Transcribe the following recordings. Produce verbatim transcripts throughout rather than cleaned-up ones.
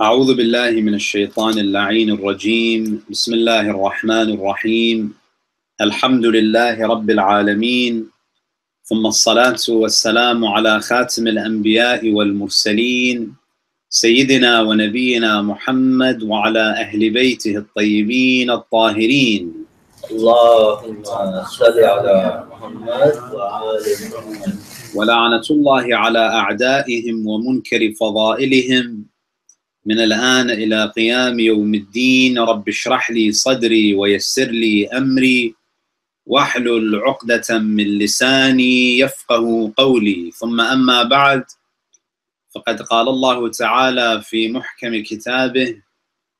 أعوذ بالله من الشيطان اللعين الرجيم بسم الله الرحمن الرحيم الحمد لله رب العالمين ثم الصلاة والسلام على خاتم الأنبياء والمرسلين سيدنا ونبينا محمد وعلى أهل بيته الطيبين الطاهرين اللهم صل على محمد وعلى محمد ولعنة الله على أعدائهم ومنكر فضائلهم من الآن إلى قيام يوم الدين رب اشرح لي صدري ويسر لي أمري واحلل عقدة من لساني يفقه قولي ثم أما بعد فقد قال الله تعالى في محكم كتابه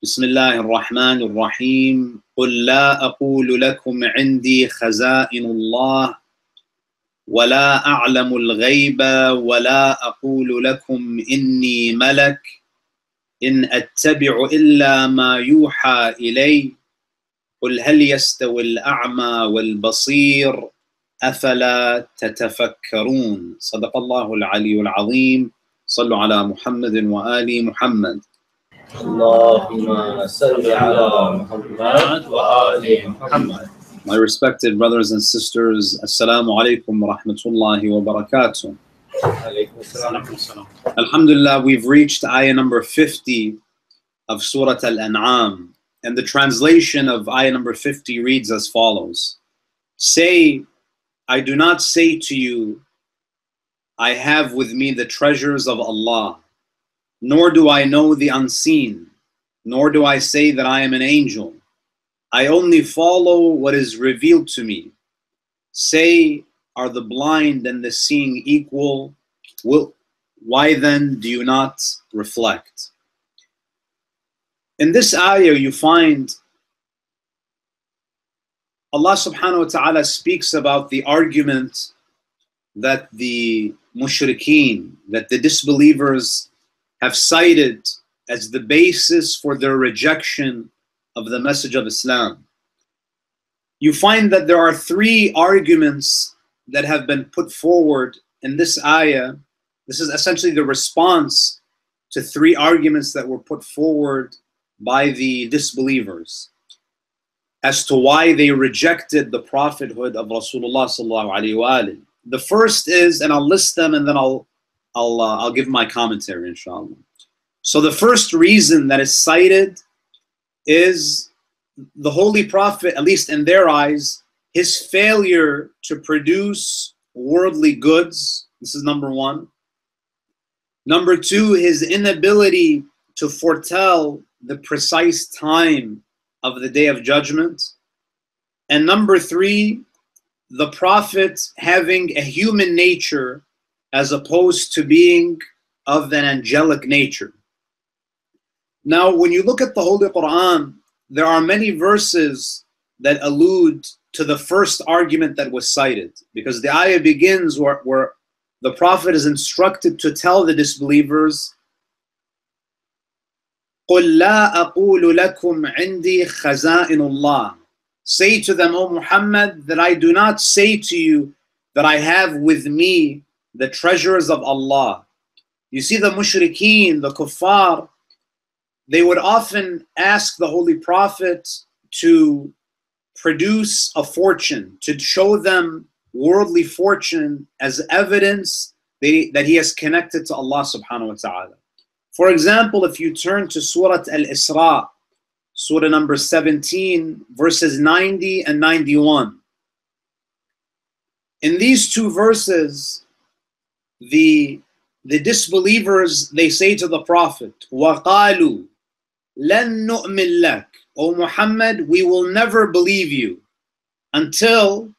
بسم الله الرحمن الرحيم قل لا أقول لكم عندي خزائن الله ولا أعلم الغيب ولا أقول لكم إني ملك إن أتبع إلا ما يوحى إلي قل هل يستوي الأعمى والبصير أفلا تتفكرون صدق الله العلي العظيم صلوا على محمد وآل محمد اللهم صل على محمد وآل محمد. My respected brothers and sisters, Assalamu alaikum wa rahmatullahi wa barakatuh. Alhamdulillah, we've reached ayah number fifty of Surah Al-An'aam, and the translation of ayah number fifty reads as follows. Say, I do not say to you, I have with me the treasures of Allah, nor do I know the unseen, nor do I say that I am an angel. I only follow what is revealed to me. Say, are the blind and the seeing equal? Will, why then do you not reflect? In this ayah you find Allah subhanahu wa ta'ala speaks about the argument that the mushrikeen, that the disbelievers have cited as the basis for their rejection of the message of Islam. You find that there are three arguments that have been put forward in this ayah. This is essentially the response to three arguments that were put forward by the disbelievers as to why they rejected the prophethood of Rasulullah sallallahu alaihi wasallam. The first is, and I'll list them and then I'll I'll uh, I'll give my commentary, inshallah. So the first reason that is cited is the Holy Prophet, at least in their eyes, his failure to produce worldly goods. This is number one. Number two, his inability to foretell the precise time of the Day of Judgment. And number three, the Prophet having a human nature as opposed to being of an angelic nature. Now, when you look at the Holy Quran, there are many verses that allude to the first argument that was cited, because the ayah begins where, where the Prophet is instructed to tell the disbelievers, قُلْ لَا أَقُولُ لَكُمْ عِنْدِي خَزَائِنُ اللَّهِ. Say to them, O Muhammad, that I do not say to you that I have with me the treasures of Allah. You see, the mushrikeen, the kuffar, they would often ask the Holy Prophet to produce a fortune, to show them worldly fortune as evidence that he is connected to Allah subhanahu wa ta'ala. For example, if you turn to Surah Al-Isra, Surah number seventeen, verses ninety and ninety-one. In these two verses, the, the disbelievers, they say to the Prophet, وَقَالُوا لَن نُؤْمِن لَكَ, O Muhammad, we will never believe you until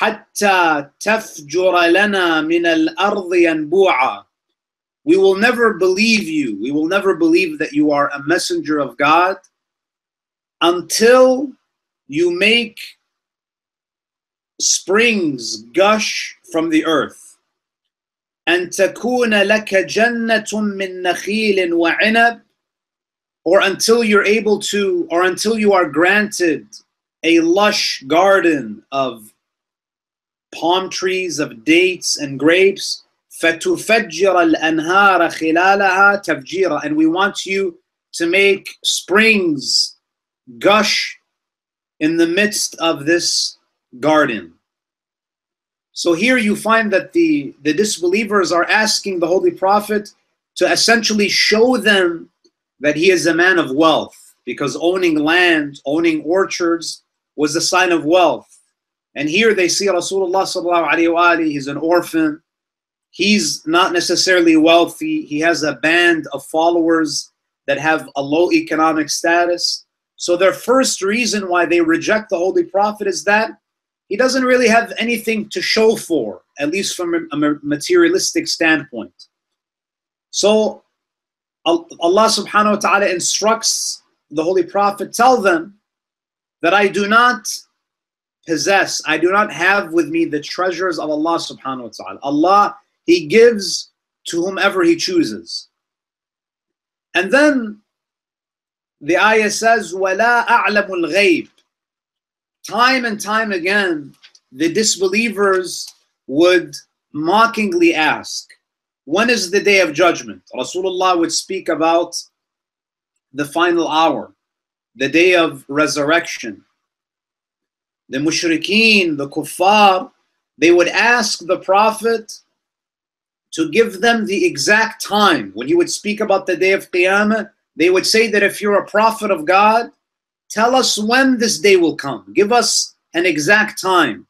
حَتَّى تَفْجُرَ لَنَا مِنَ الْأَرْضِ يَنْبُوعًا. We will never believe you, we will never believe that you are a messenger of God until you make springs gush from the earth. And تَكُونَ لَكَ جَنَّةٌ مِّن نَخِيلٍ وَعِنَبٍ, or until you're able to, or until you are granted a lush garden of palm trees, of dates and grapes. فَتُفَجِّرَ الْأَنْهَارَ خِلَالَهَا تَفْجِيرًا. And we want you to make springs gush in the midst of this garden. So here you find that the, the disbelievers are asking the Holy Prophet to essentially show them that he is a man of wealth, because owning land, owning orchards was a sign of wealth. And here they see Rasulullah sallallahu alayhi wa alihi, he's an orphan, he's not necessarily wealthy, he has a band of followers that have a low economic status. So their first reason why they reject the Holy Prophet is that he doesn't really have anything to show for, at least from a materialistic standpoint. So Allah subhanahu wa ta'ala instructs the Holy Prophet, tell them that I do not possess, I do not have with me the treasures of Allah subhanahu wa ta'ala. Allah, He gives to whomever He chooses. And then the ayah says, وَلَا أَعْلَمُ الْغَيْبِ. Time and time again, the disbelievers would mockingly ask, when is the day of judgment? Rasulullah would speak about the final hour, the day of resurrection. The mushrikeen, the kuffar, they would ask the Prophet to give them the exact time. When he would speak about the day of Qiyamah, they would say that if you're a prophet of God, tell us when this day will come. Give us an exact time.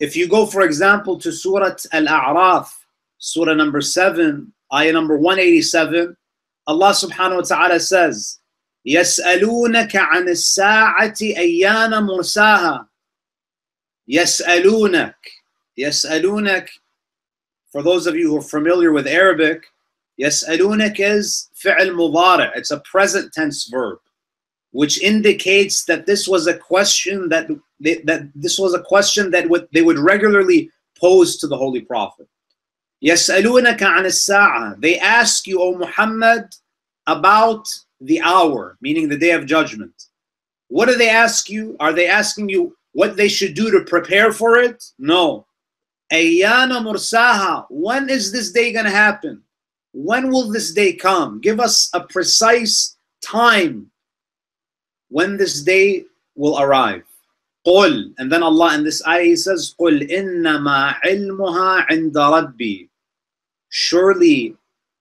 If you go, for example, to Surah Al-A'raf, Surah number seven, ayah number one eighty-seven, Allah subhanahu wa ta'ala says, يَسْأَلُونَكَ عَنِ السَّاعَةِ أَيَّانَ مُرْسَاهَا. يَسْأَلُونَكَ. يَسْأَلُونَكَ, for those of you who are familiar with Arabic, يَسْأَلُونَكَ is fi'l mudari'. It's a present tense verb, which indicates that this was a question that they, that this was a question that would, they would regularly pose to the Holy Prophet. يَسْأَلُونَكَ عَنِ السَّاعَةِ. They ask you, O Muhammad, about the hour, meaning the day of judgment. What do they ask you? Are they asking you what they should do to prepare for it? No. أَيَّانَ مُرْسَاهَا. When is this day going to happen? When will this day come? Give us a precise time when this day will arrive. قُلْ. And then Allah in this ayah, He says, قُلْ إِنَّمَا عِلْمُهَا عِنْدَ رَبِّي. Surely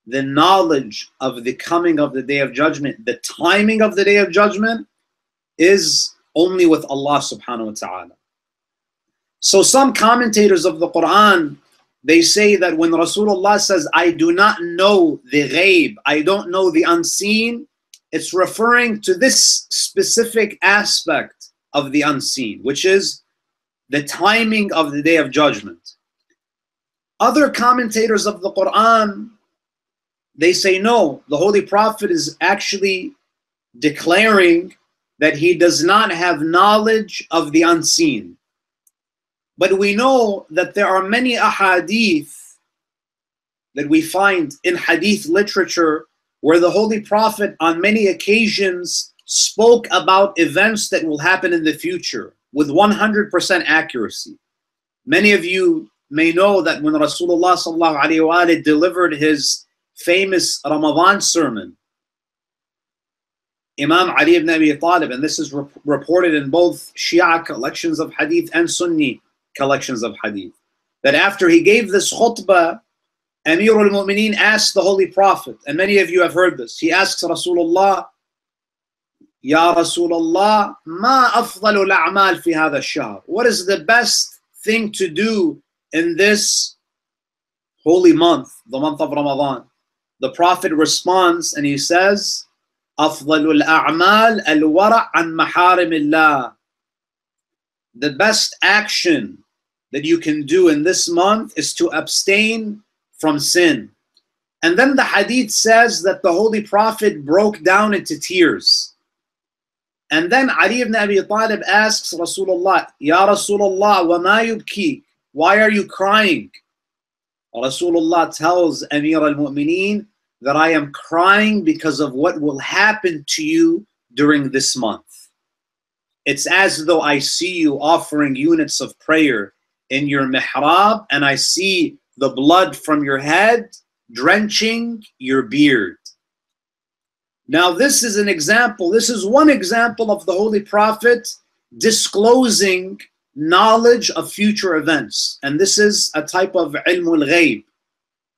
the knowledge of the coming of the day of judgment, the timing of the day of judgment, is only with Allah subhanahu wa ta'ala. So some commentators of the Quran, they say that when Rasulullah says, I do not know the ghaib, I don't know the unseen, it's referring to this specific aspect of the unseen, which is the timing of the day of judgment. Other commentators of the Quran, they say, no, the Holy Prophet is actually declaring that he does not have knowledge of the unseen. But we know that there are many ahadith that we find in hadith literature where the Holy Prophet on many occasions spoke about events that will happen in the future with one hundred percent accuracy. Many of you may know that when Rasulullah sallallahu alayhi wa sallam delivered his famous Ramadan sermon, Imam Ali ibn Abi Talib, and this is rep reported in both Shia collections of hadith and Sunni collections of hadith, that after he gave this khutbah, Amir al-Mu'mineen asked the Holy Prophet, and many of you have heard this, he asks Rasulullah, Ya Rasulullah, ma afdalu al-a'mal fi hadha al-shahr? What is the best thing to do in this holy month, the month of Ramadan? The Prophet responds and he says, afdalu al-a'mal al-wara' an maharimillah. The best action that you can do in this month is to abstain from sin. And then the hadith says that the Holy Prophet broke down into tears. And then Ali ibn Abi Talib asks Rasulullah, Ya Rasulullah, wa ma yubki? Why are you crying? Rasulullah tells Amir al-Mu'mineen that I am crying because of what will happen to you during this month. It's as though I see you offering units of prayer in your mihrab, and I see the blood from your head drenching your beard. Now this is an example, this is one example of the Holy Prophet disclosing knowledge of future events. And this is a type of ilmul ghaib.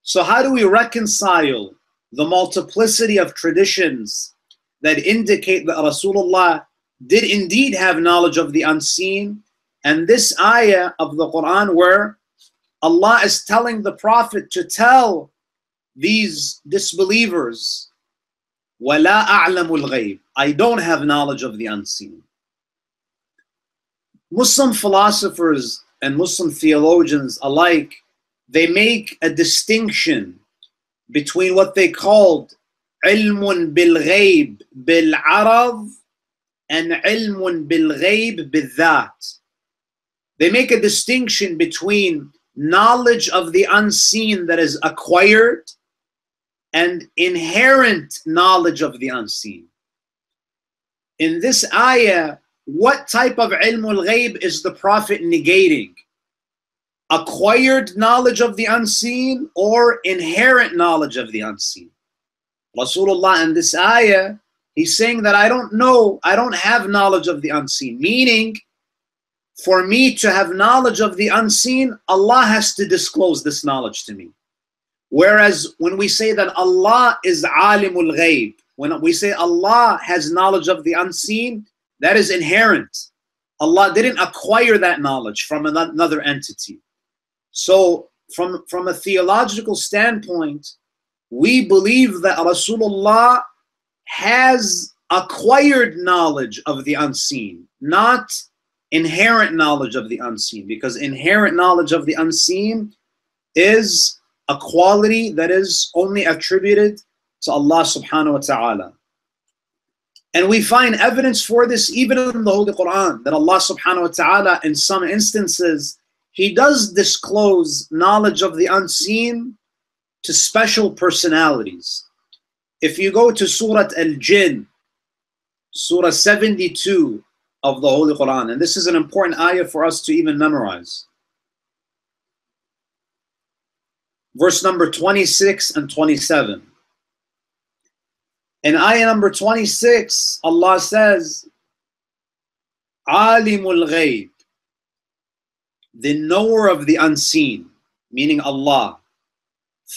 So how do we reconcile the multiplicity of traditions that indicate that Rasulullah did indeed have knowledge of the unseen, and this ayah of the Quran where Allah is telling the Prophet to tell these disbelievers, وَلَا أَعْلَمُ الْغَيْبِ, I don't have knowledge of the unseen. Muslim philosophers and Muslim theologians alike, they make a distinction between what they called ilmun bil ghaib bil arad and ilmun bil ghaib bil dhat. They make a distinction between knowledge of the unseen that is acquired and inherent knowledge of the unseen. In this ayah, what type of ilmul ghaib is the Prophet negating? Acquired knowledge of the unseen or inherent knowledge of the unseen? Rasulullah in this ayah, he's saying that I don't know, I don't have knowledge of the unseen. Meaning, for me to have knowledge of the unseen, Allah has to disclose this knowledge to me. Whereas when we say that Allah is alimul ghaib, when we say Allah has knowledge of the unseen, that is inherent. Allah didn't acquire that knowledge from another entity. So from, from a theological standpoint, we believe that Rasulullah has acquired knowledge of the unseen, not inherent knowledge of the unseen, because inherent knowledge of the unseen is a quality that is only attributed to Allah subhanahu wa ta'ala. And we find evidence for this even in the Holy Quran, that Allah subhanahu wa ta'ala in some instances, he does disclose knowledge of the unseen to special personalities. If you go to Surah Al-Jinn, Surah seventy-two of the Holy Quran, and this is an important ayah for us to even memorize. Verse number twenty-six and twenty-seven. In ayah number twenty-six, Allah says, Alimul Ghaib, the knower of the unseen, meaning Allah.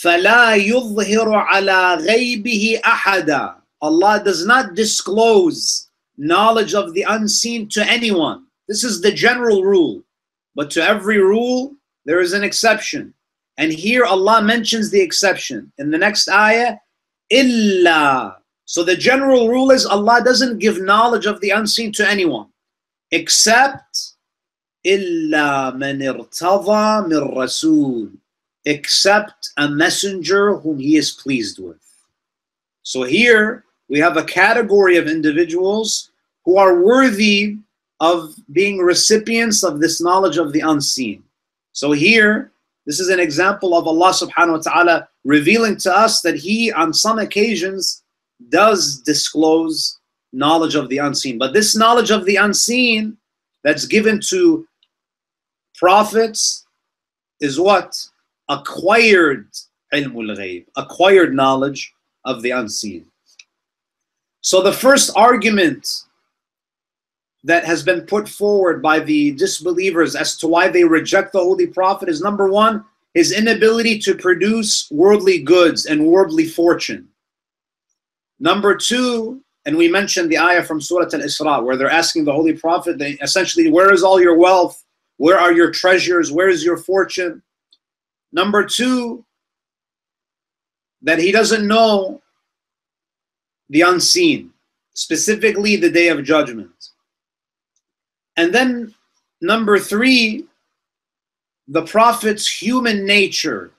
فَلَا يُظْهِرُ عَلَى غَيْبِهِ أَحَدًا. Allah does not disclose knowledge of the unseen to anyone. This is the general rule. But to every rule, there is an exception. And here Allah mentions the exception. In the next ayah, إِلَّا. So the general rule is Allah doesn't give knowledge of the unseen to anyone, except إِلَّا مَنْ ارْتَضَى مِنْ رَسُولٍ, except a messenger whom he is pleased with. So here we have a category of individuals who are worthy of being recipients of this knowledge of the unseen. So here, this is an example of Allah subhanahu wa ta'ala revealing to us that he, on some occasions, does disclose knowledge of the unseen. But this knowledge of the unseen that's given to prophets is what? Acquired ilmul ghaib, acquired knowledge of the unseen. So the first argument that has been put forward by the disbelievers as to why they reject the Holy Prophet is, number one, his inability to produce worldly goods and worldly fortune. Number two, and we mentioned the ayah from Surah Al-Isra, where they're asking the Holy Prophet, they, essentially, where is all your wealth? Where are your treasures? Where is your fortune? Number two, that he doesn't know the unseen, specifically the Day of Judgment. And then number three, the Prophet's human nature.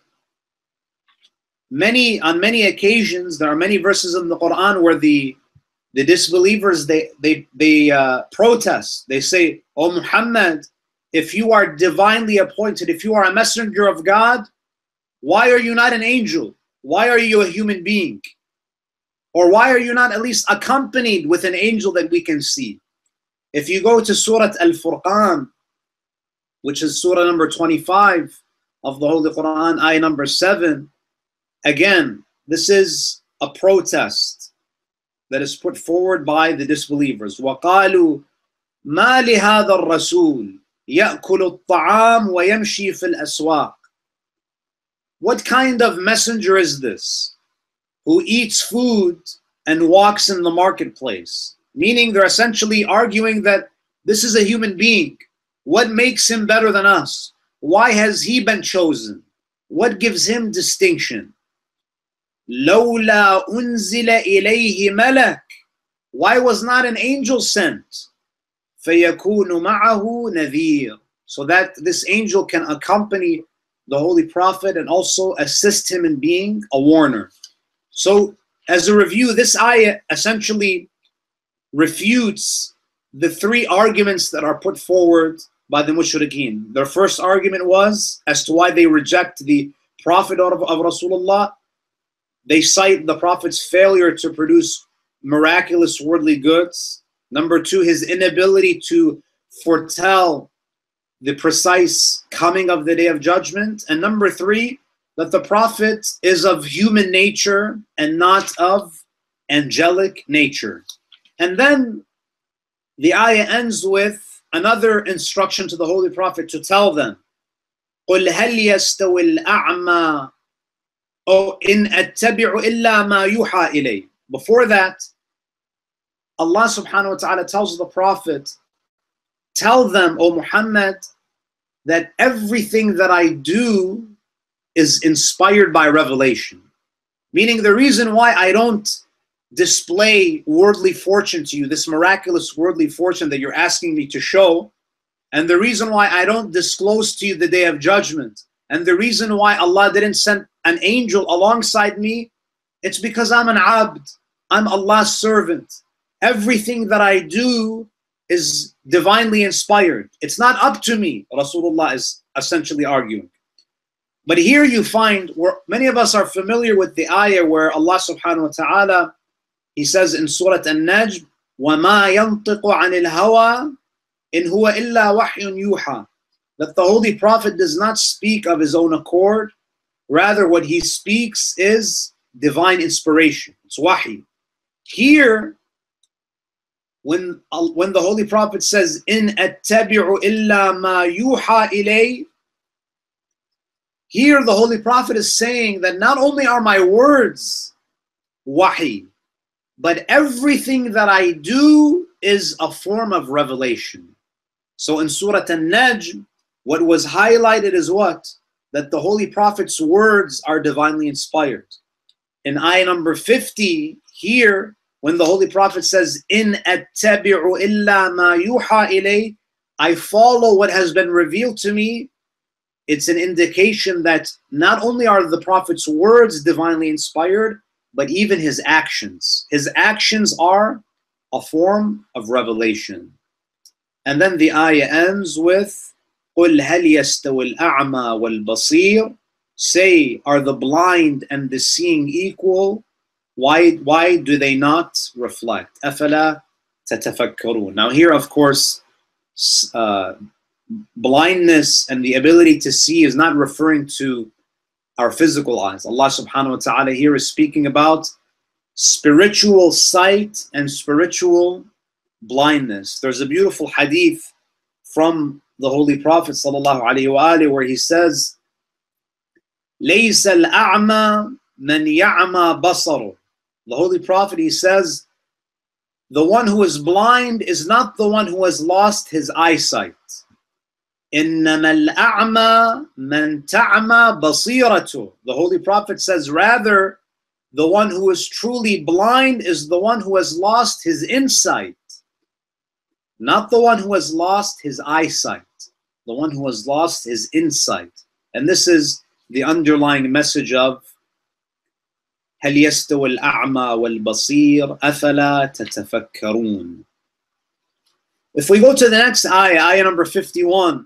Many, on many occasions, there are many verses in the Quran where the, the disbelievers, they, they, they uh, protest. They say, "O Muhammad, if you are divinely appointed, if you are a messenger of God, why are you not an angel? Why are you a human being? Or why are you not at least accompanied with an angel that we can see?" If you go to Surah Al-Furqan, which is Surah number twenty-five of the Holy Quran, ayah number seven, again, this is a protest that is put forward by the disbelievers. وَقَالُوا مَا لِهَذَا الرَّسُولِ يَأْكُلُ الطَّعَامُ وَيَمْشِي فِي الْأَسْوَاقِ. What kind of messenger is this who eats food and walks in the marketplace? Meaning they're essentially arguing that this is a human being. What makes him better than us? Why has he been chosen? What gives him distinction? لَوْلَا أُنزِلَ إِلَيْهِ مَلَكٌ. Why was not an angel sent? فَيَكُونُ مَعَهُ نَذِيرٌ. So that this angel can accompany the Holy Prophet and also assist him in being a warner. So as a review, this ayah essentially refutes the three arguments that are put forward by the mushrikeen. Their first argument was as to why they reject the Prophet of, of Rasulullah. They cite the Prophet's failure to produce miraculous worldly goods. Number two, his inability to foretell the precise coming of the Day of Judgment. And number three, that the Prophet is of human nature and not of angelic nature. And then the ayah ends with another instruction to the Holy Prophet to tell them, قُلْ هَلْ يَسْتَوِ الْأَعْمَى أَوْ إِنْ أَتَّبِعُ إِلَّا مَا يُوحَى إِلَيْهِ. Before that, Allah subhanahu wa ta'ala tells the Prophet, tell them, O Muhammad, that everything that I do is inspired by revelation. Meaning the reason why I don't display worldly fortune to you, this miraculous worldly fortune that you're asking me to show, and the reason why I don't disclose to you the Day of Judgment, and the reason why Allah didn't send an angel alongside me, it's because I'm an abd, I'm Allah's servant. Everything that I do is divinely inspired. It's not up to me, Rasulullah is essentially arguing. But here you find where many of us are familiar with the ayah where Allah subhanahu wa ta'ala, He says in Surah An-Najm, وَمَا يَنْطِقُ عَنِ الْهَوَىٰ إِنْ هُوَ إِلَّا وَحْيٌ يُوحَىٰ, that the Holy Prophet does not speak of his own accord, rather what he speaks is divine inspiration. It's wahi. Here, when, when the Holy Prophet says, إِنْ أَتَّبِعُ إِلَّا مَا يُوحَىٰ إِلَيْهِ, here the Holy Prophet is saying that not only are my words wahi, but everything that I do is a form of revelation. So in Surah An-Najm, what was highlighted is what? That the Holy Prophet's words are divinely inspired. In ayah number fifty, here, when the Holy Prophet says, "In attabi'u illa ma yuha ilay," I follow what has been revealed to me, it's an indication that not only are the Prophet's words divinely inspired, but even his actions. His actions are a form of revelation. And then the ayah ends with, قُلْ هَلْ يَسْتَوِ الْأَعْمَى وَالْبَصِيرِ. Say, are the blind and the seeing equal? Why, why do they not reflect? أَفَلَا تَتَفَكَّرُونَ. Now here, of course, uh, blindness and the ability to see is not referring to our physical eyes. Allah subhanahu wa ta'ala here is speaking about spiritual sight and spiritual blindness. There's a beautiful hadith from the Holy Prophet sallallahu alayhi wa alayhi where he says, لَيْسَ الْأَعْمَى مَنْ يَعْمَى بَصَرُ. The Holy Prophet, he says, the one who is blind is not the one who has lost his eyesight. إِنَّمَا الْأَعْمَى مَنْ تَعْمَى بَصِيرَةُ. The Holy Prophet says, rather, the one who is truly blind is the one who has lost his insight, not the one who has lost his eyesight, the one who has lost his insight. And this is the underlying message of هَلْ يَسْتَوِ الْأَعْمَى وَالْبَصِيرُ أَفَلَا تَتَفَكَّرُونَ. If we go to the next ayah, ayah number fifty-one,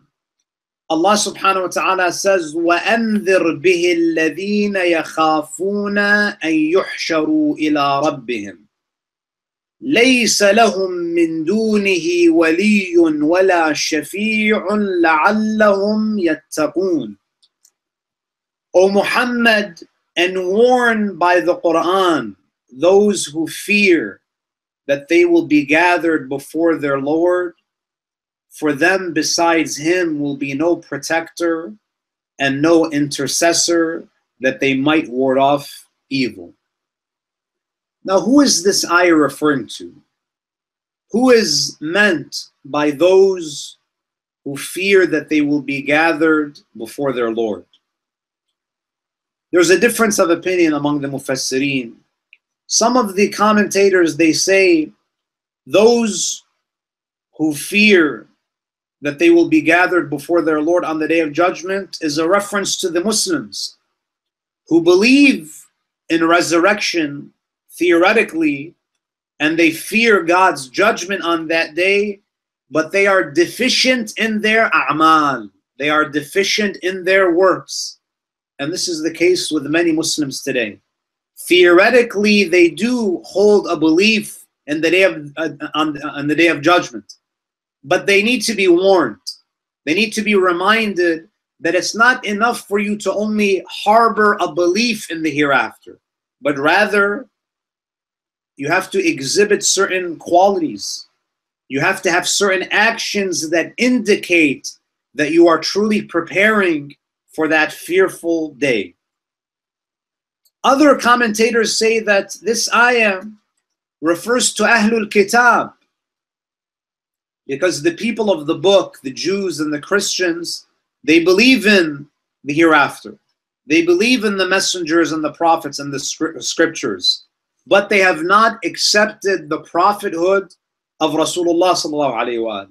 Allah subhanahu wa ta'ala says, وَأَنذِرْ بِهِ الَّذِينَ يَخَافُونَ أَن يُحْشَرُوا إِلَىٰ رَبِّهِمْ لَيْسَ لَهُم مِّن دُونِهِ وَلِيٌّ وَلَا شَفِيعٌ لَعَلَّهُمْ يَتَّقُونَ. O Muhammad, and warn by the Quran those who fear that they will be gathered before their Lord. For them besides him will be no protector and no intercessor, that they might ward off evil. Now, who is this ayah referring to? Who is meant by those who fear that they will be gathered before their Lord? There's a difference of opinion among the Mufassirin. Some of the commentators, they say, those who fear that they will be gathered before their Lord on the Day of Judgment is a reference to the Muslims who believe in resurrection theoretically, and they fear God's judgment on that day, but they are deficient in their a'mal. They are deficient in their works. And this is the case with many Muslims today. Theoretically, they do hold a belief in the day of, uh, on, on the Day of Judgment, but they need to be warned. They need to be reminded that it's not enough for you to only harbor a belief in the hereafter, but rather you have to exhibit certain qualities. You have to have certain actions that indicate that you are truly preparing for that fearful day. Other commentators say that this ayah refers to Ahlul Kitab, because the people of the book, the Jews and the Christians, they believe in the hereafter. They believe in the messengers and the prophets and the scriptures, but they have not accepted the prophethood of Rasulullah sallallahu alaihi wa sallam.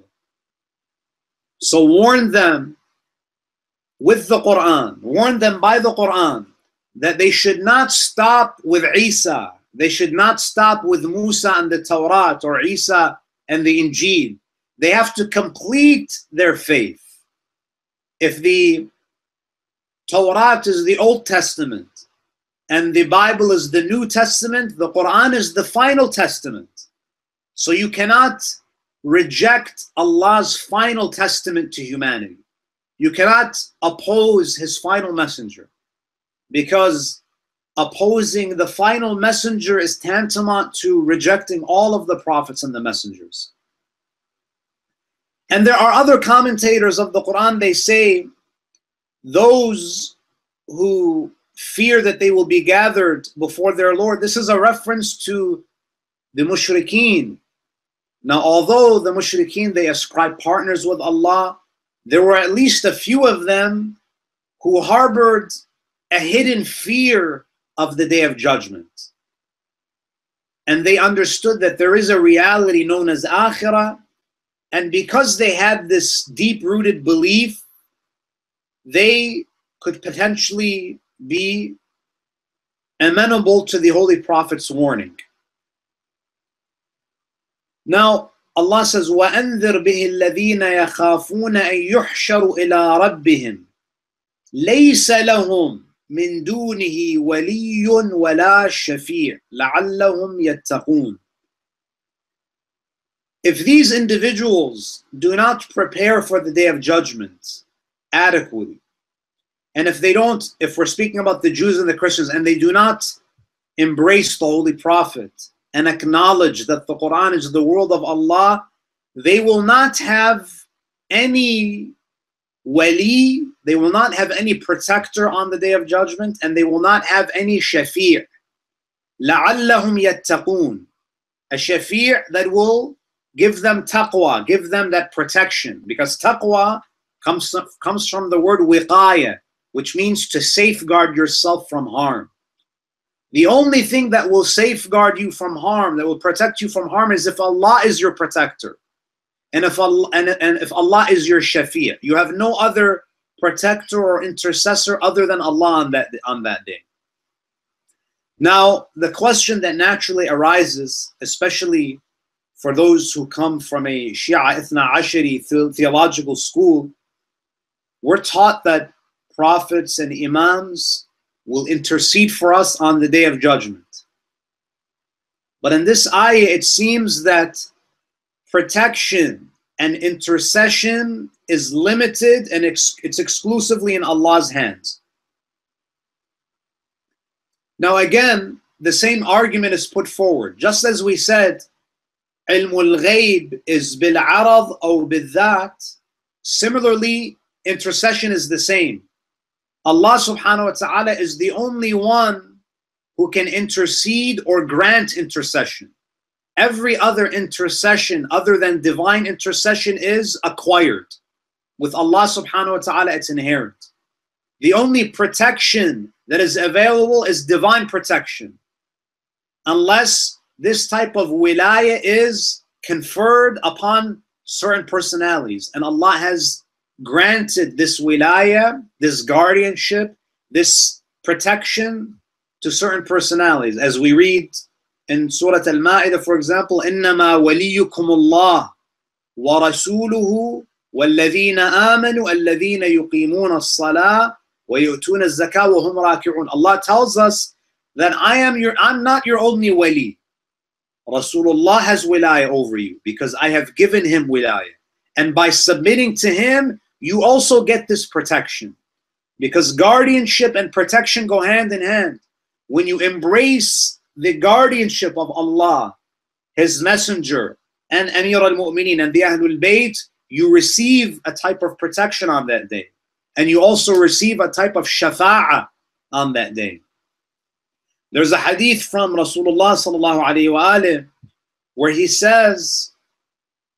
So warn them with the Quran, warn them by the Quran, that they should not stop with Isa, they should not stop with Musa and the Torah or Isa and the Injil. They have to complete their faith. If the Torah is the Old Testament and the Bible is the New Testament, the Quran is the final testament. So you cannot reject Allah's final testament to humanity. You cannot oppose his final messenger, because opposing the final messenger is tantamount to rejecting all of the prophets and the messengers. And there are other commentators of the Quran, they say those who fear that they will be gathered before their Lord, this is a reference to the mushrikeen. Now, although the mushrikeen, they ascribe partners with Allah, there were at least a few of them who harbored a hidden fear of the Day of Judgment. And they understood that there is a reality known as Akhirah, and because they had this deep-rooted belief, they could potentially be amenable to the Holy Prophet's warning. Now, Allah says, وَأَنذِرْ بِهِ الَّذِينَ يَخَافُونَ أَن يُحْشَرُوا إِلَىٰ رَبِّهِمْ لَيْسَ لَهُمْ مِن دُونِهِ وَلِيٌّ وَلَا شَفِيعٌ لَعَلَّهُمْ يَتَّقُونَ. If these individuals do not prepare for the Day of Judgment adequately, and if they don't, if we're speaking about the Jews and the Christians, and they do not embrace the Holy Prophet and acknowledge that the Quran is the word of Allah, they will not have any wali, they will not have any protector on the Day of Judgment, and they will not have any shafi'. لَعَلَّهُمْ يَتَّقُونَ. A shafi' that will give them taqwa, give them that protection, because taqwa comes, comes from the word wiqaya, which means to safeguard yourself from harm. The only thing that will safeguard you from harm, that will protect you from harm, is if Allah is your protector, and if Allah, and, and if Allah is your shafi'. You have no other protector or intercessor other than Allah on that, on that day. Now, the question that naturally arises, especially for those who come from a Shia Ithna Ashari theological school, we're taught that prophets and imams will intercede for us on the Day of Judgment. But in this ayah, it seems that protection and intercession is limited and ex it's exclusively in Allah's hands. Now again, the same argument is put forward. Just as we said ilmul ghaib is bil-arad or bil-dhat. Similarly, intercession is the same. Allah subhanahu wa ta'ala is the only one who can intercede or grant intercession. Every other intercession other than divine intercession is acquired. With Allah subhanahu wa ta'ala, it's inherent. The only protection that is available is divine protection, unless this type of wilayah is conferred upon certain personalities. And Allah has granted this wilayah, this guardianship, this protection to certain personalities. As we read in Surah Al-Ma'idah, for example, إِنَّمَا وَلِيُّكُمُ اللَّهُ وَرَسُولُهُ وَالَّذِينَ آمَنُوا الَّذِينَ يُقِيمُونَ الصَّلَاةَ وَيُؤْتُونَ الزَّكَاةَ وَهُمْ رَاكِعُونَ. Allah tells us that I am your, I'm not your only wali. Rasulullah has wilayah over you because I have given him wilayah. And by submitting to him, you also get this protection, because guardianship and protection go hand in hand. When you embrace the guardianship of Allah, His Messenger, and Amir al-Mu'mineen and the Ahlul bayt, you receive a type of protection on that day. And you also receive a type of shafa'ah on that day. There's a hadith from Rasulullah sallallahu alayhi wa alayhi where he says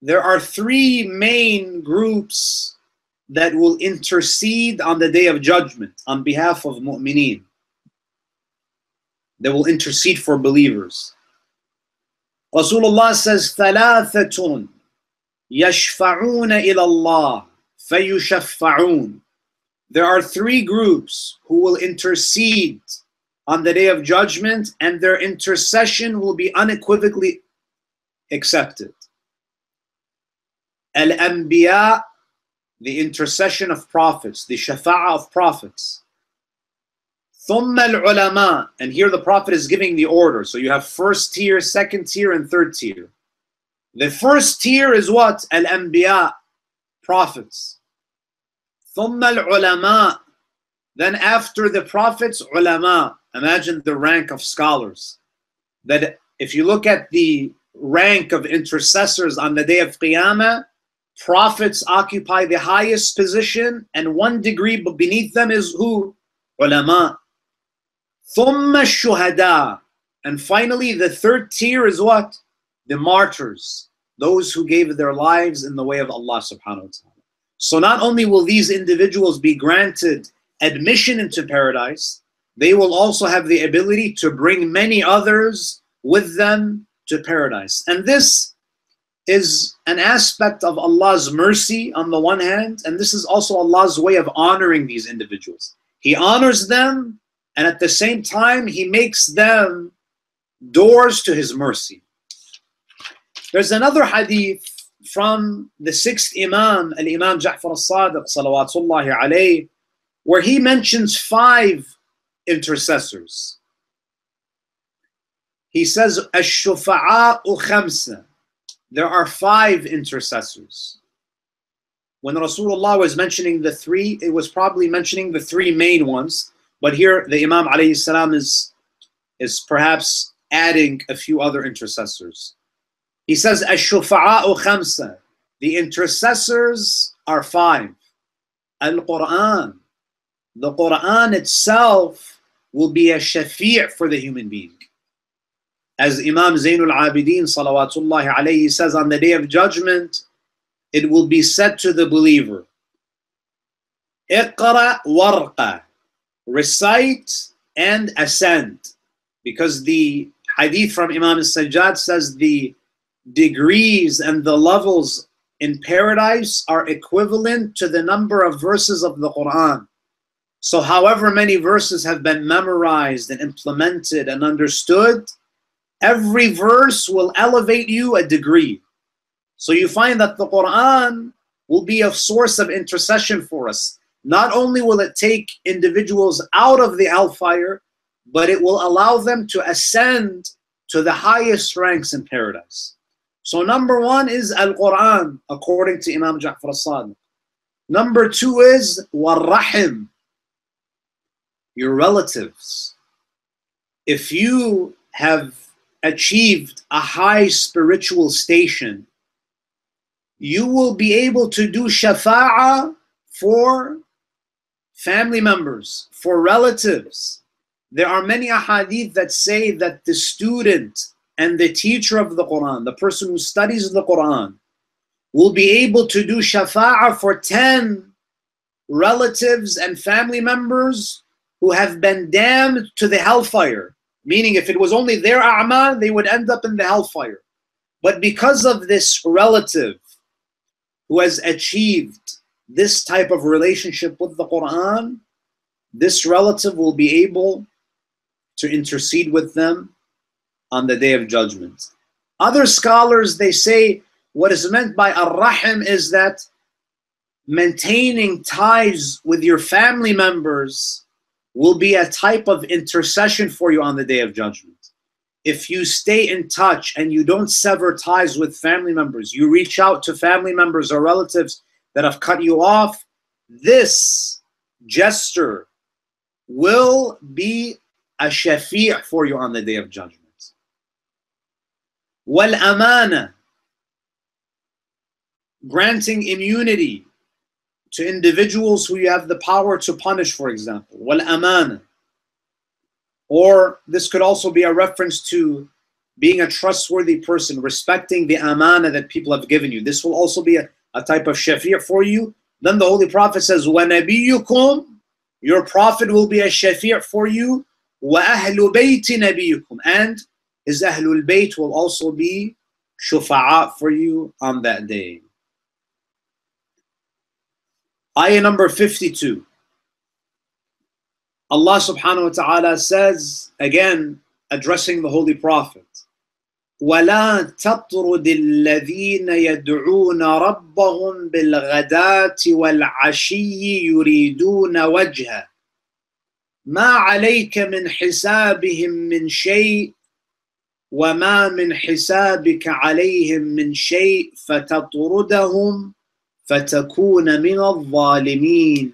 there are three main groups that will intercede on the Day of Judgment on behalf of mu'mineen. They will intercede for believers. Rasulullah says, ثَلَاثَةٌ يَشْفَعُونَ إِلَى اللَّهِ فَيُشَفَّعُونَ. There are three groups who will intercede on the Day of Judgment, and their intercession will be unequivocally accepted. Al-Anbiya, the intercession of prophets, the shafa'a of prophets. Thumma al-ulama, and here the Prophet is giving the order. So you have first tier, second tier, and third tier. The first tier is what? Al-Anbiya, prophets. Thumma al-ulama, then after the prophets, ulama. Imagine the rank of scholars. That if you look at the rank of intercessors on the Day of Qiyamah, prophets occupy the highest position, and one degree beneath them is who? Ulama. Thumma shuhada. And finally, the third tier is what? The martyrs, those who gave their lives in the way of Allah subhanahu wa ta'ala. So not only will these individuals be granted admission into paradise, they will also have the ability to bring many others with them to paradise. And this is an aspect of Allah's mercy on the one hand, and this is also Allah's way of honoring these individuals. He honors them, and at the same time, He makes them doors to His mercy. There's another hadith from the sixth Imam, Al-Imam Ja'far al-Sadiq, salawatullahi alayhi, where he mentions five intercessors. He says, "Ash-shufa'a'u khamsa." There are five intercessors. When Rasulullah was mentioning the three, it was probably mentioning the three main ones. But here, the Imam alayhi salam is, is perhaps adding a few other intercessors. He says, "Ash-shufa'a'u khamsa." The intercessors are five. Al-Qur'an. The Quran itself will be a shafi' for the human being. As Imam Zainul Abidin salawatullahi alayhi says, on the Day of Judgment, it will be said to the believer, "Iqra warqa," recite and ascend. Because the hadith from Imam al-Sajjad says the degrees and the levels in paradise are equivalent to the number of verses of the Quran. So however many verses have been memorized and implemented and understood, every verse will elevate you a degree. So you find that the Quran will be a source of intercession for us. Not only will it take individuals out of the hellfire, but it will allow them to ascend to the highest ranks in paradise. So number one is Al-Quran, according to Imam Ja'far al-Sadiq. Number two is Wal-Rahim, your relatives. If you have achieved a high spiritual station, you will be able to do shafa'ah for family members, for relatives. There are many ahadith that say that the student and the teacher of the Quran, the person who studies the Quran, will be able to do shafa'ah for ten relatives and family members who have been damned to the hellfire. Meaning, if it was only their a'mal, they would end up in the hellfire. But because of this relative who has achieved this type of relationship with the Quran, this relative will be able to intercede with them on the Day of Judgment. Other scholars, they say, what is meant by ar-rahm is that maintaining ties with your family members will be a type of intercession for you on the Day of Judgment. If you stay in touch and you don't sever ties with family members, you reach out to family members or relatives that have cut you off, this gesture will be a shafi' for you on the Day of Judgment. Wal amana, granting immunity to individuals who you have the power to punish, for example. Wal amana. Or this could also be a reference to being a trustworthy person, respecting the amana that people have given you. This will also be a, a type of shafi' for you. Then the Holy Prophet says, "Wa nabiyukum," your prophet will be a shafi' for you. Wa ahlul bayt nabiyukum, and his ahlul bayt will also be shufa'a for you on that day. Ayah number fifty-two. Allah subhanahu wa ta'ala says, again addressing the Holy Prophet, وَلَا تَطْرُدِ الَّذِينَ يَدْعُونَ رَبَّهُمْ بِالْغَدَاةِ وَالْعَشِيِّ يُرِيدُونَ وَجْهَهُ مَا عَلَيْكَ مِنْ حِسَابِهِمْ مِنْ شَيْءٍ وَمَا مِنْ حِسَابِكَ عَلَيْهِمْ مِنْ شَيْءٍ فَتَطْرُدَهُمْ فَتَكُونَ مِنَ الظَّالِمِينَ.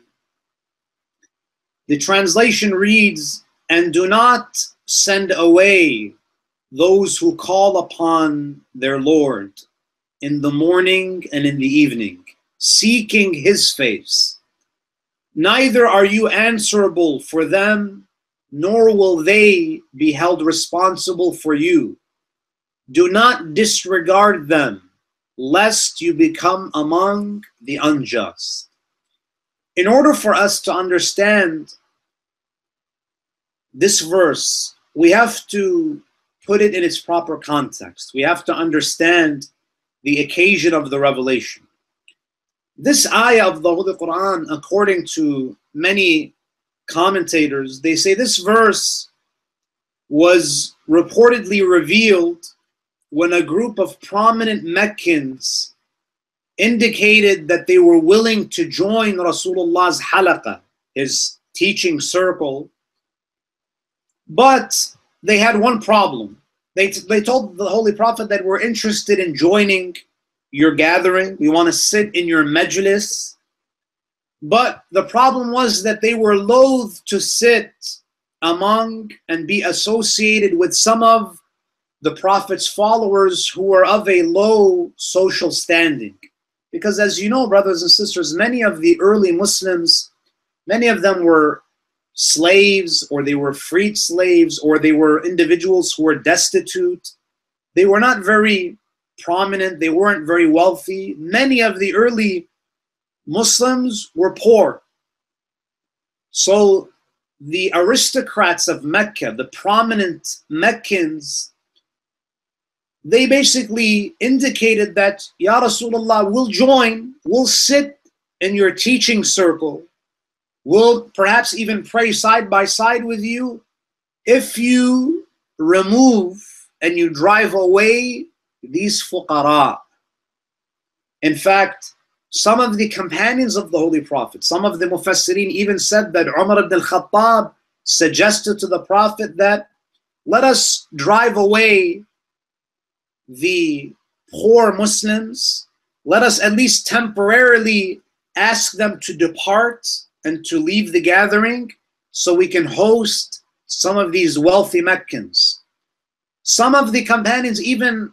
The translation reads, "And do not send away those who call upon their Lord in the morning and in the evening, seeking His face. Neither are you answerable for them, nor will they be held responsible for you. Do not disregard them, lest you become among the unjust." In order for us to understand this verse, we have to put it in its proper context. We have to understand the occasion of the revelation. This ayah of the Holy Quran, according to many commentators, they say this verse was reportedly revealed when a group of prominent Meccans indicated that they were willing to join Rasulullah's halaqah, his teaching circle, but they had one problem. They, they told the Holy Prophet that we're interested in joining your gathering. We want to sit in your majlis. But the problem was that they were loath to sit among and be associated with some of the Prophet's followers who were of a low social standing. Because as you know, brothers and sisters, many of the early Muslims, many of them were slaves, or they were freed slaves, or they were individuals who were destitute. They were not very prominent. They weren't very wealthy. Many of the early Muslims were poor. So the aristocrats of Mecca, the prominent Meccans, they basically indicated that, "Ya Rasulullah, we'll join, we'll sit in your teaching circle, we'll perhaps even pray side by side with you, if you remove and you drive away these fuqara." In fact, some of the companions of the Holy Prophet, some of the Mufassirin even said that Umar ibn al-Khattab suggested to the Prophet that, "Let us drive away the poor Muslims. Let us at least temporarily ask them to depart and to leave the gathering so we can host some of these wealthy Meccans." Some of the companions even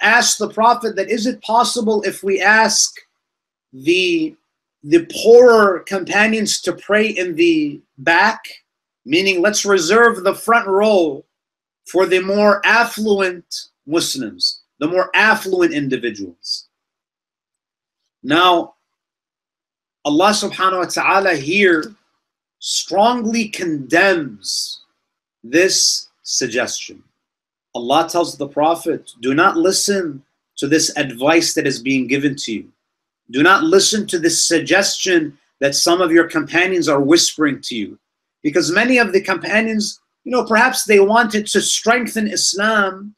asked the Prophet that, is it possible if we ask the, the poorer companions to pray in the back? Meaning, let's reserve the front row for the more affluent Muslims, the more affluent individuals. Now, Allah subhanahu wa ta'ala here strongly condemns this suggestion. Allah tells the Prophet, do not listen to this advice that is being given to you. Do not listen to this suggestion that some of your companions are whispering to you. Because many of the companions, you know, perhaps they wanted to strengthen Islam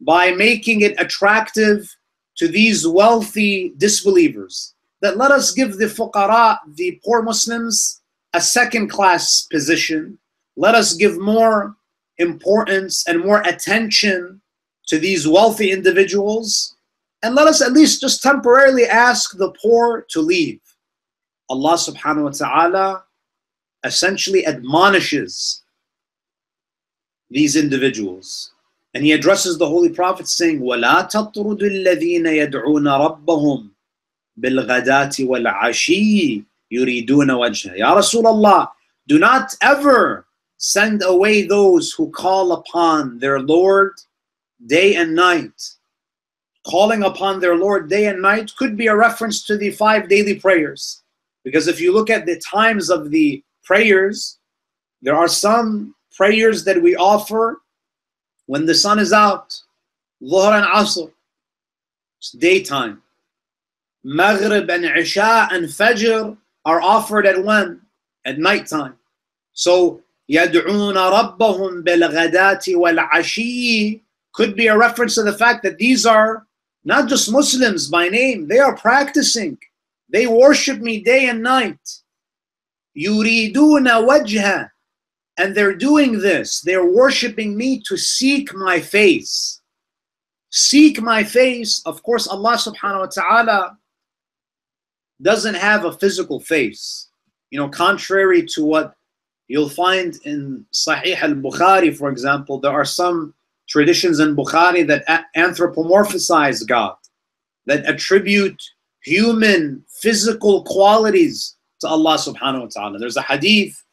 by making it attractive to these wealthy disbelievers. That let us give the fuqara, the poor Muslims, a second-class position. Let us give more importance and more attention to these wealthy individuals, and let us at least just temporarily ask the poor to leave. Allah subhanahu wa ta'ala essentially admonishes these individuals, and he addresses the Holy Prophet saying, وَلَا تَطْرُدُ الَّذِينَ يَدْعُونَ رَبَّهُمْ بِالْغَدَاةِ وَالْعَشِيِّ يُرِيدُونَ وَجْهَهُ. Ya Rasulullah, do not ever send away those who call upon their Lord day and night. Calling upon their Lord day and night could be a reference to the five daily prayers. Because if you look at the times of the prayers, there are some prayers that we offer when the sun is out. Dhuhr and Asr, it's daytime. Maghrib and Isha and Fajr are offered at one, at nighttime. So, يَدْعُونَ رَبَّهُمْ بِالْغَدَاةِ وَالْعَشِيِّ could be a reference to the fact that these are not just Muslims by name, they are practicing. They worship me day and night. يُرِيدُونَ وَجْهَهُ. And they're doing this, they're worshiping me to seek my face. Seek my face. Of course, Allah subhanahu wa ta'ala doesn't have a physical face. You know, contrary to what you'll find in Sahih al-Bukhari, for example, there are some traditions in Bukhari that anthropomorphize God, that attribute human physical qualities to Allah subhanahu wa ta'ala. There's a hadith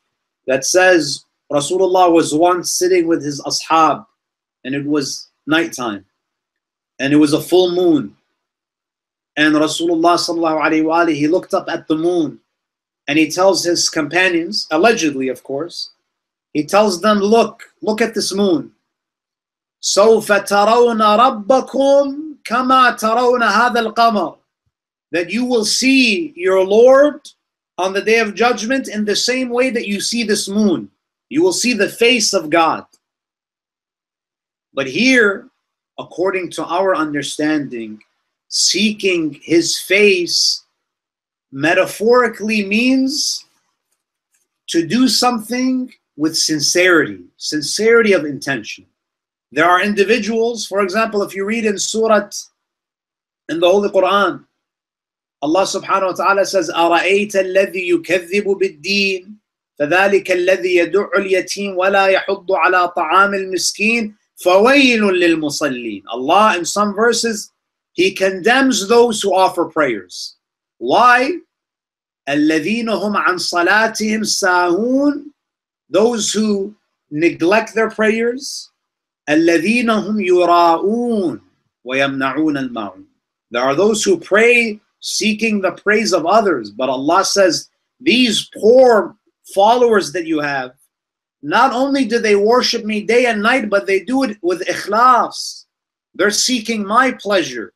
that says Rasulullah was once sitting with his ashab, and it was nighttime, and it was a full moon. And Rasulullah sallallahu alayhi wa alihi, he looked up at the moon, and he tells his companions, allegedly of course, he tells them, look, look at this moon. سَوْفَ تَرَوْنَ رَبَّكُمْ كَمَا تَرَوْنَ هَذَا الْقَمَرِ. That you will see your Lord on the Day of Judgment in the same way that you see this moon. You will see the face of God. But here, according to our understanding, seeking His face metaphorically means to do something with sincerity, sincerity of intention. There are individuals, for example, if you read in Surah, in the Holy Quran, Allah subhanahu wa ta'ala says, أَرَأَيْتَ الَّذِي يُكَذِّبُ بِالدِّينِ فَذَلِكَ الَّذِي يَدُعُّ الْيَتِيمَ وَلَا يَحُضُّ عَلَى طَعَامِ الْمِسْكِينِ فَوَيْلٌ لِلْمُصَلِّينَ. Allah, in some verses, He condemns those who offer prayers. Why? الَّذِينَ هُمْ عَنْ صَلَاتِهِمْ سَاهُونَ. Those who neglect their prayers. الَّذِينَ هُمْ يُرَاءُونَ وَيَمْنَعُونَ الْمَاعُونَ. There are those who pray seeking the praise of others. But Allah says, these poor followers that you have, not only do they worship me day and night, but they do it with ikhlas. They're seeking my pleasure.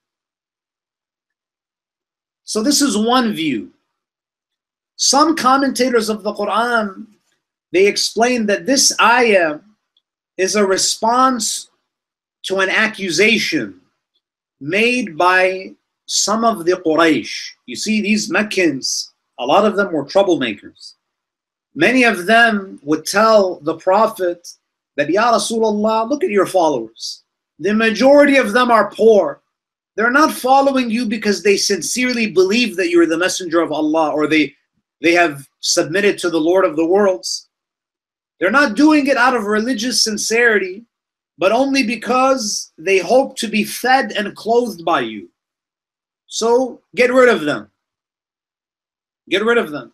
So this is one view. Some commentators of the Quran, they explain that this ayah is a response to an accusation made by some of the Quraysh. You see, these Meccans, a lot of them were troublemakers. Many of them would tell the Prophet that, Ya Rasulullah, look at your followers. The majority of them are poor. They're not following you because they sincerely believe that you're the messenger of Allah, or they, they have submitted to the Lord of the worlds. They're not doing it out of religious sincerity. but only because they hope to be fed and clothed by you. So get rid of them. Get rid of them.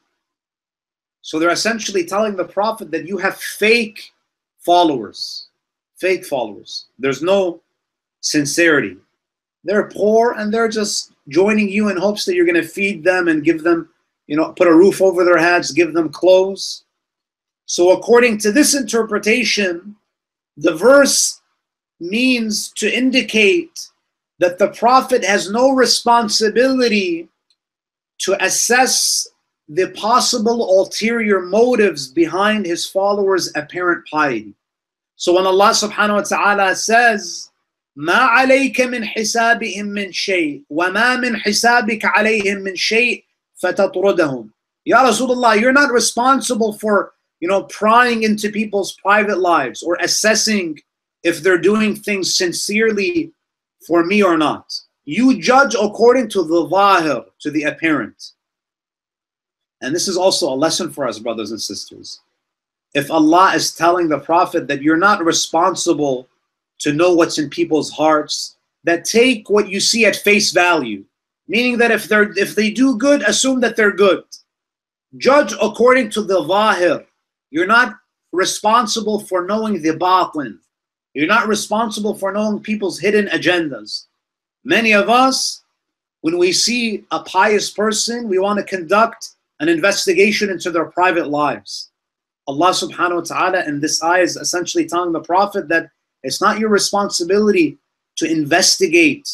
So they're essentially telling the Prophet that you have fake followers. Fake followers. There's no sincerity. They're poor and they're just joining you in hopes that you're going to feed them and give them, you know, put a roof over their heads, give them clothes. So according to this interpretation, the verse means to indicate that the Prophet has no responsibility to assess the possible ulterior motives behind his followers' apparent piety. So when Allah subhanahu wa ta'ala says, مَا عَلَيْكَ مِنْ حِسَابِهِمْ مِنْ شَيْءٍ وَمَا مِنْ حِسَابِكَ عَلَيْهِمْ مِنْ شَيْءٍ فَتَطْرُدَهُمْ. Ya Rasulullah, you're not responsible for, you know, prying into people's private lives or assessing if they're doing things sincerely for me or not. You judge according to the zahir, to the apparent. And this is also a lesson for us, brothers and sisters. If Allah is telling the Prophet that you're not responsible to know what's in people's hearts, that take what you see at face value. Meaning that if they're if they do good, assume that they're good. Judge according to the zahir. You're not responsible for knowing the batin. You're not responsible for knowing people's hidden agendas. Many of us, when we see a pious person, we want to conduct an investigation into their private lives. Allah subhanahu wa ta'ala in this ayah is essentially telling the Prophet that it's not your responsibility to investigate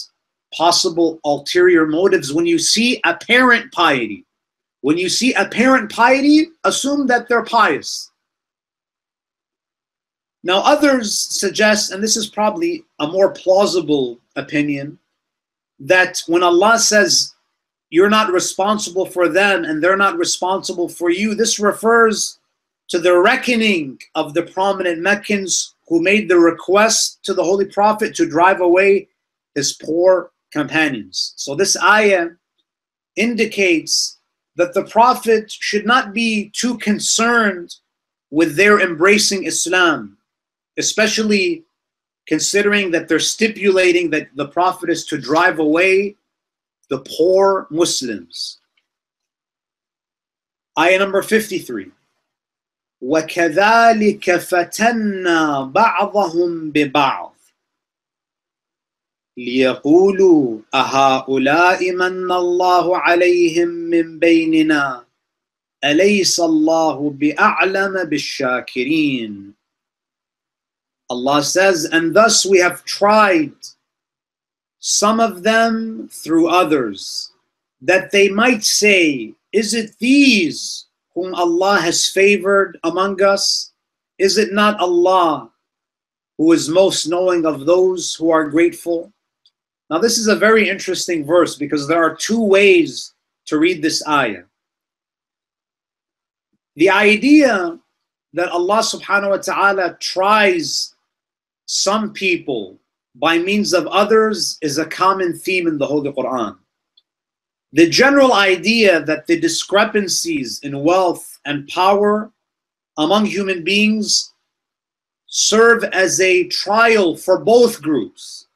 possible ulterior motives when you see apparent piety. When you see apparent piety, assume that they're pious. Now others suggest, and this is probably a more plausible opinion, that when Allah says you're not responsible for them and they're not responsible for you, this refers to the reckoning of the prominent Meccans who made the request to the Holy Prophet to drive away his poor companions. So this ayah indicates that the Prophet should not be too concerned with their embracing Islam, especially considering that they're stipulating that the Prophet is to drive away the poor Muslims. Ayah number fifty-three. وَكَذَلِكَ فَتَنَّا بَعْضَهُمْ بِبَعْضٍ لِيَقُولُوا أَهَؤُلَاءِ مَنَّ اللَّهُ عَلَيْهِمْ مِنْ بَيْنِنَا أَلَيْسَ اللَّهُ بِأَعْلَمَ بِالشَّاكِرِينَ. Allah says, and thus we have tried some of them through others, that they might say, is it these whom Allah has favored among us? Is it not Allah who is most knowing of those who are grateful? Now this is a very interesting verse because there are two ways to read this ayah. The idea that Allah subhanahu wa ta'ala tries some people by means of others is a common theme in the Holy Quran. The general idea that the discrepancies in wealth and power among human beings serve as a trial for both groups.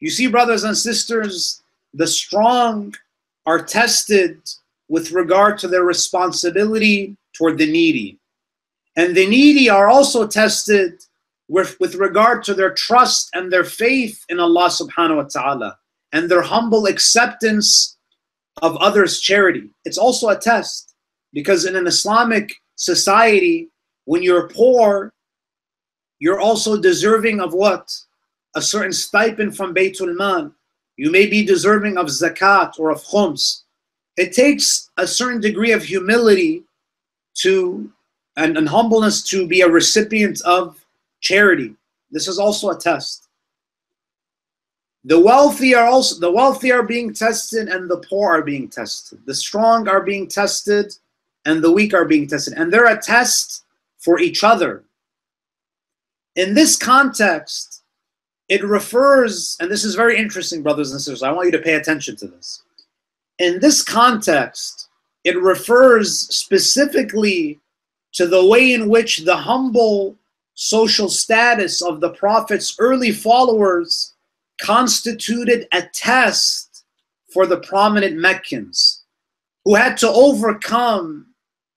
You see, brothers and sisters, the strong are tested with regard to their responsibility toward the needy. And the needy are also tested With, with regard to their trust and their faith in Allah subhanahu wa ta'ala and their humble acceptance of others' charity. It's also a test because in an Islamic society, when you're poor, you're also deserving of what? A certain stipend from Baytul Mal. You may be deserving of zakat or of khums. It takes a certain degree of humility to and, and humbleness to be a recipient of charity. This is also a test. The wealthy are also the wealthy are being tested, and the poor are being tested. The strong are being tested, and the weak are being tested. And they're a test for each other. In this context, it refers, and this is very interesting, brothers and sisters. I want you to pay attention to this. In this context, it refers specifically to the way in which the humble social status of the Prophet's early followers constituted a test for the prominent Meccans, who had to overcome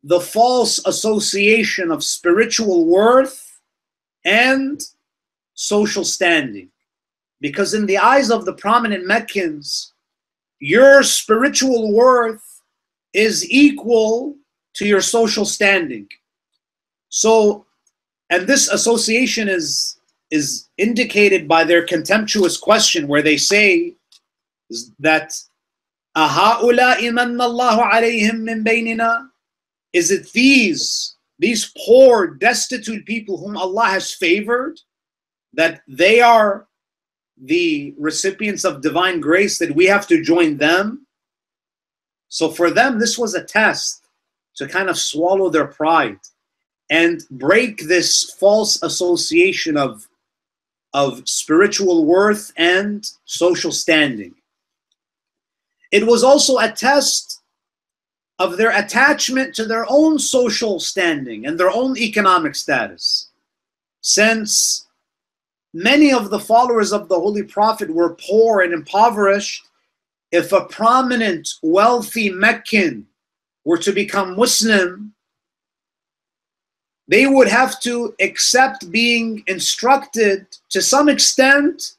the false association of spiritual worth and social standing. Because in the eyes of the prominent Meccans, your spiritual worth is equal to your social standing. So, and this association is, is indicated by their contemptuous question, where they say that, أَهَؤُلَاءِ مَنَّ اللَّهُ عَلَيْهِمْ مِنْ بَيْنِنَا, is it these, these poor, destitute people whom Allah has favored, that they are the recipients of divine grace, that we have to join them? So for them, this was a test to kind of swallow their pride and break this false association of, of spiritual worth and social standing. It was also a test of their attachment to their own social standing and their own economic status, since many of the followers of the Holy Prophet were poor and impoverished. If a prominent, wealthy Meccan were to become Muslim, they would have to accept being instructed to some extent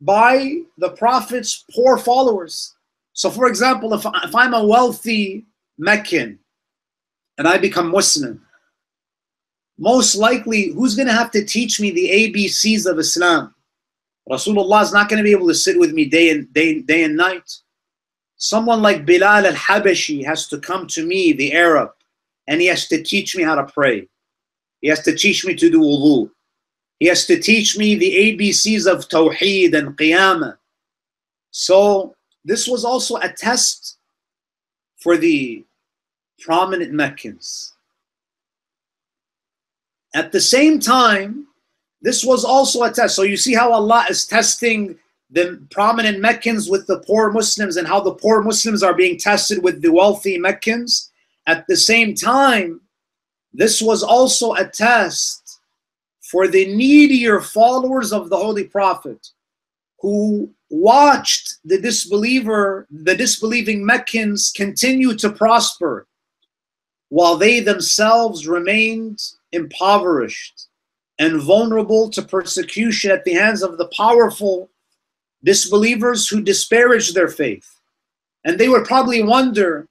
by the Prophet's poor followers. So for example, if, if I'm a wealthy Meccan and I become Muslim, most likely, who's going to have to teach me the A B Cs of Islam? Rasulullah is not going to be able to sit with me day and, day, day and night. Someone like Bilal al-Habashi has to come to me, the Arab, and he has to teach me how to pray. He has to teach me to do wudu. He has to teach me the A B Cs of Tawheed and Qiyamah. So this was also a test for the prominent Meccans. At the same time, this was also a test. So you see how Allah is testing the prominent Meccans with the poor Muslims, and how the poor Muslims are being tested with the wealthy Meccans. At the same time, this was also a test for the needier followers of the Holy Prophet, who watched the disbeliever, the disbelieving Meccans continue to prosper, while they themselves remained impoverished and vulnerable to persecution at the hands of the powerful disbelievers who disparaged their faith. And they would probably wonder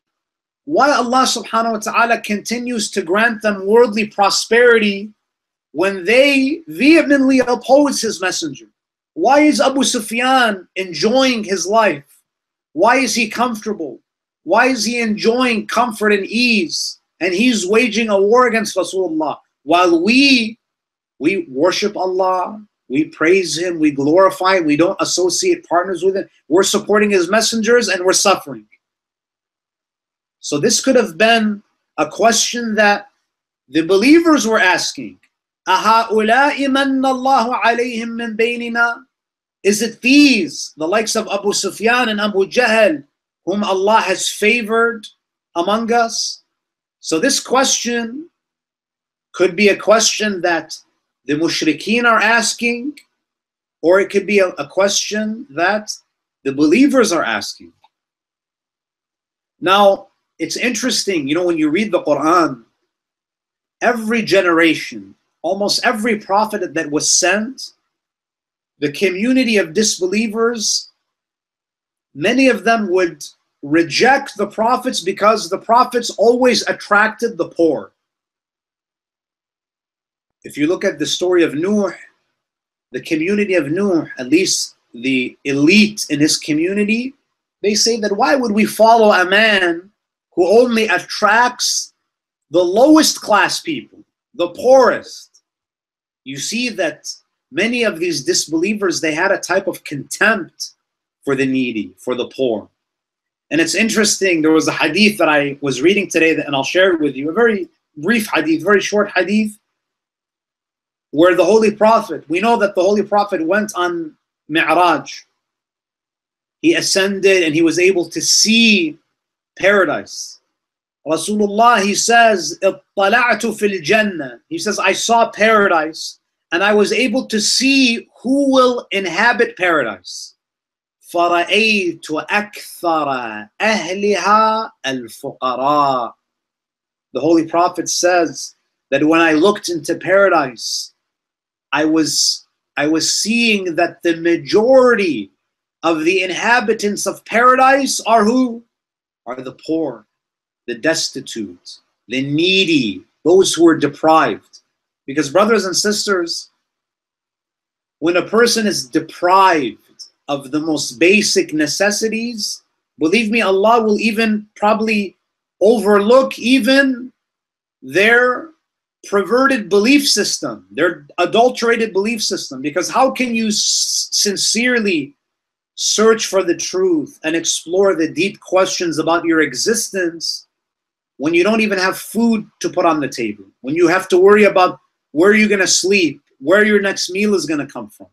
why Allah subhanahu wa ta'ala continues to grant them worldly prosperity when they vehemently oppose his messenger. Why is Abu Sufyan enjoying his life? Why is he comfortable? Why is he enjoying comfort and ease? And he's waging a war against Rasulullah, while we, we worship Allah, we praise Him, we glorify Him, we don't associate partners with Him, we're supporting His messengers, and we're suffering. So this could have been a question that the believers were asking. أَهَؤُلَاءِ مَنَّ اللَّهُ عَلَيْهِمْ مِنْ بَيْنِنَا, is it these, the likes of Abu Sufyan and Abu Jahl, whom Allah has favored among us? So this question could be a question that the mushrikeen are asking, or it could be a, a question that the believers are asking. Now, it's interesting, you know, when you read the Quran, every generation, almost every prophet that was sent, the community of disbelievers, many of them would reject the prophets because the prophets always attracted the poor. If you look at the story of Nuh, the community of Nuh, at least the elite in his community, they say that why would we follow a man who only attracts the lowest class people, the poorest? You see that many of these disbelievers, they had a type of contempt for the needy, for the poor. And it's interesting, there was a hadith that I was reading today, that, and I'll share it with you, a very brief hadith, very short hadith, where the Holy Prophet, we know that the Holy Prophet went on Mi'raj. He ascended and he was able to see paradise. Rasulullah, he says, اطلعت في الجنة. He says, I saw paradise. and I was able to see who will inhabit paradise. فَرَأَيْتُ أَكْثَرَ أَهْلِهَا الْفُقَرَاءُ. The Holy Prophet says that when I looked into paradise, I was, I was seeing that the majority of the inhabitants of paradise are who? Are the poor, the destitute, the needy, those who are deprived. Because brothers and sisters, when a person is deprived of the most basic necessities, believe me, Allah will even probably overlook even their perverted belief system, their adulterated belief system. Because how can you sincerely search for the truth and explore the deep questions about your existence when you don't even have food to put on the table, when you have to worry about where you're going to sleep, where your next meal is going to come from?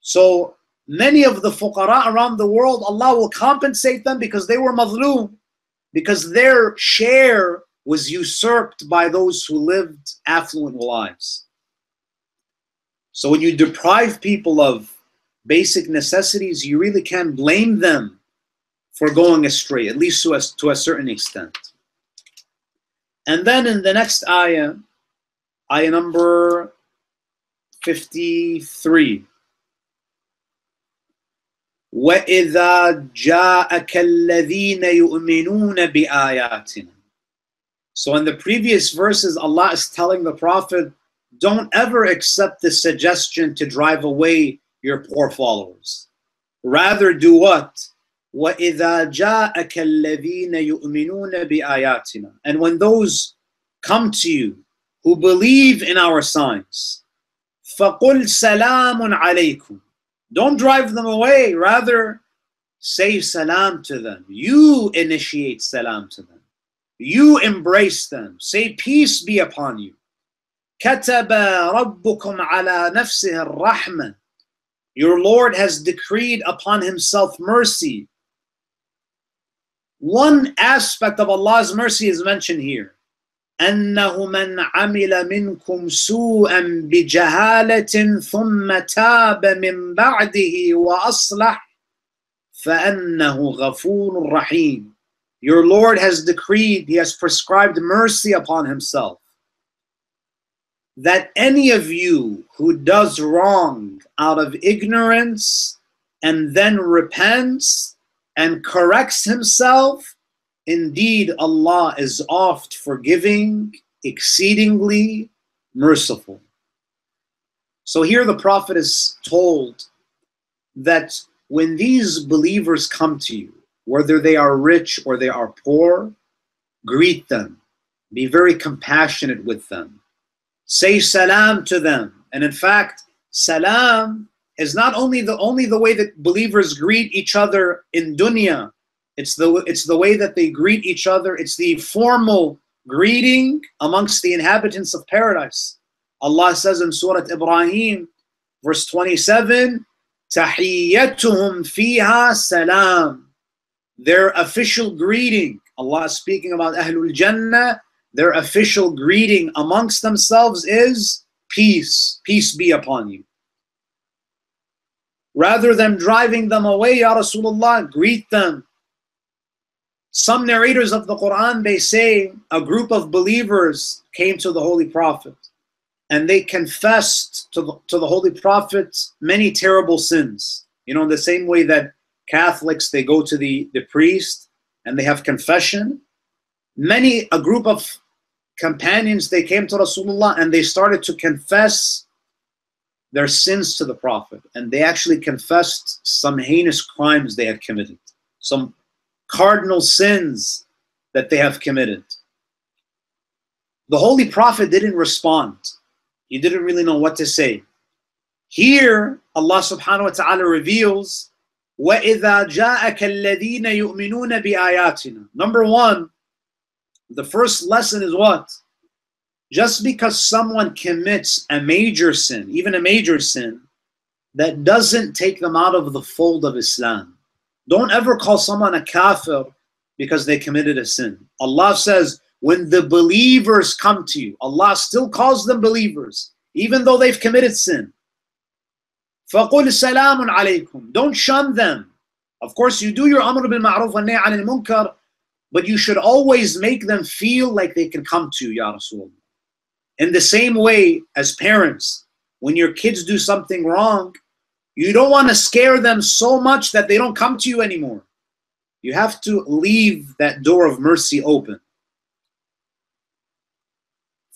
So many of the fuqara around the world, Allah will compensate them because they were mazloom, because their share was usurped by those who lived affluent lives. So when you deprive people of basic necessities, you really can't blame them for going astray, at least to a, to a certain extent. And then in the next ayah, ayah number fifty-three, وَإِذَا جَاءَكَ الَّذِينَ يُؤْمِنُونَ بِآيَاتِنَا. So in the previous verses, Allah is telling the Prophet, don't ever accept the suggestion to drive away your poor followers. Rather do what? وَإِذَا جَاءَكَ الَّذِينَ يُؤْمِنُونَ بِآيَاتِنَا. And when those come to you who believe in our signs, فَقُلْ سَلَامٌ عَلَيْكُمْ. Don't drive them away, rather say salam to them. You initiate salam to them. You embrace them. Say peace be upon you. كَتَبَ رَبُّكُمْ عَلَى نَفْسِهِ الرَّحْمَةِ. Your Lord has decreed upon Himself mercy. One aspect of Allah's mercy is mentioned here. أَنَّهُ مَنْ عَمِلَ مِنْكُمْ سُوءًا بِجَهَالَةٍ ثُمَّ تَابَ مِنْ بَعْدِهِ وَأَصْلَحْ فَأَنَّهُ غَفُورٌ رَحِيمٌ. Your Lord has decreed, He has prescribed mercy upon Himself, that any of you who does wrong out of ignorance and then repents and corrects himself, indeed Allah is oft forgiving, exceedingly merciful. So here the Prophet is told that when these believers come to you, whether they are rich or they are poor, greet them, be very compassionate with them, say salam to them. And in fact, salam is not only the only the way that believers greet each other in dunya. It's the, it's the way that they greet each other. It's the formal greeting amongst the inhabitants of paradise. Allah says in Surah Ibrahim, verse twenty-seven, تَحِيَّتُهُمْ فِيهَا salam. Their official greeting, Allah is speaking about Ahlul Jannah, their official greeting amongst themselves is peace, peace be upon you. Rather than driving them away, Ya Rasulullah, greet them. Some narrators of the Quran, they say a group of believers came to the Holy Prophet and they confessed to the, to the Holy Prophet many terrible sins. You know, in the same way that Catholics, they go to the, the priest and they have confession. Many, a group of companions, they came to Rasulullah and they started to confess their sins to the Prophet, and they actually confessed some heinous crimes they had committed, some cardinal sins that they have committed. The Holy Prophet didn't respond. He didn't really know what to say. Here Allah subhanahu wa ta'ala reveals, وَإِذَا جَاءَكَ الَّذِينَ يُؤْمِنُونَ بِآيَاتِنَا. Number one, the first lesson is what? Just because someone commits a major sin, even a major sin, that doesn't take them out of the fold of Islam. Don't ever call someone a kafir because they committed a sin. Allah says, when the believers come to you, Allah still calls them believers. even though they've committed sin. فَقُلْ سَلَامٌ عَلَيْكُمْ. Don't shun them. Of course, you do your amr bil ma'ruf wa nahy anil munkar, but you should always make them feel like they can come to you, Ya Rasulullah. In the same way as parents, when your kids do something wrong, you don't want to scare them so much that they don't come to you anymore. You have to leave that door of mercy open.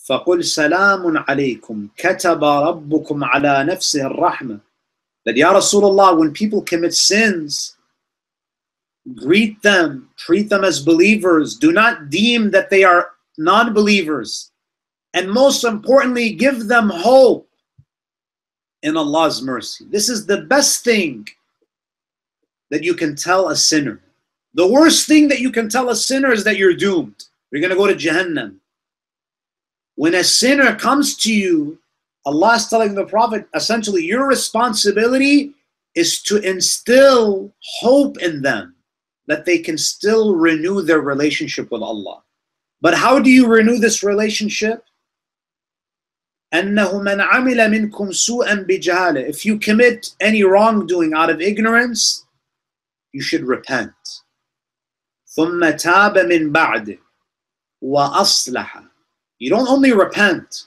فَقُلْ سَلَامٌ عَلَيْكُمْ كَتَبَ رَبُّكُمْ عَلَى نَفْسِهِ الرَّحْمَةِ. That, Ya Rasulullah, when people commit sins, greet them, treat them as believers. Do not deem that they are non-believers. And most importantly, give them hope in Allah's mercy. This is the best thing that you can tell a sinner. The worst thing that you can tell a sinner is that you're doomed. You're going to go to Jahannam. When a sinner comes to you, Allah is telling the Prophet, essentially, your responsibility is to instill hope in them, that they can still renew their relationship with Allah. But how do you renew this relationship? أَنَّهُ مَنْ عَمِلَ مِنْكُمْ سُوءًا بِجَهَالَةٍ. If you commit any wrongdoing out of ignorance, you should repent. ثُمَّ تَابَ مِنْ بَعْدِ وَأَصْلَحَ. You don't only repent,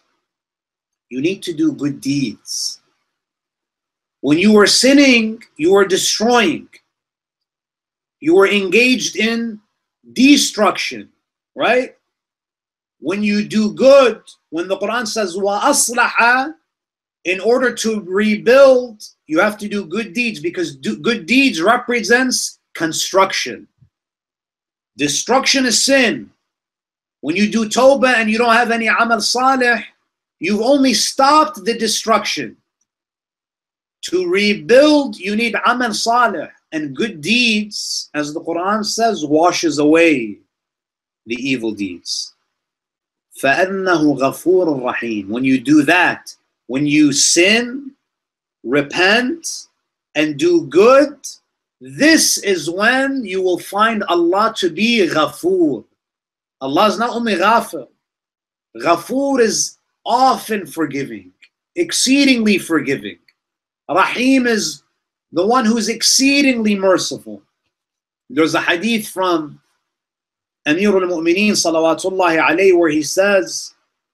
you need to do good deeds. When you were sinning, you were destroying. You were engaged in destruction, right? When you do good, when the Quran says, وَأَصْلَحَ, in order to rebuild, you have to do good deeds, because do, good deeds represents construction. Destruction is sin. When you do tawbah and you don't have any amal salih, you've only stopped the destruction. To rebuild, you need amal salih. And good deeds, as the Quran says, washes away the evil deeds. فَأَنَّهُ غَفُورٌ رَحِيمٌ. When you do that, when you sin, repent, and do good, this is when you will find Allah to be Ghafoor. Allah is not only Ghafir. Ghafoor is often forgiving, exceedingly forgiving. Rahim is the one who is exceedingly merciful. There's a hadith from Amir al-Mu'mineen salawatullahi alayhi where he says,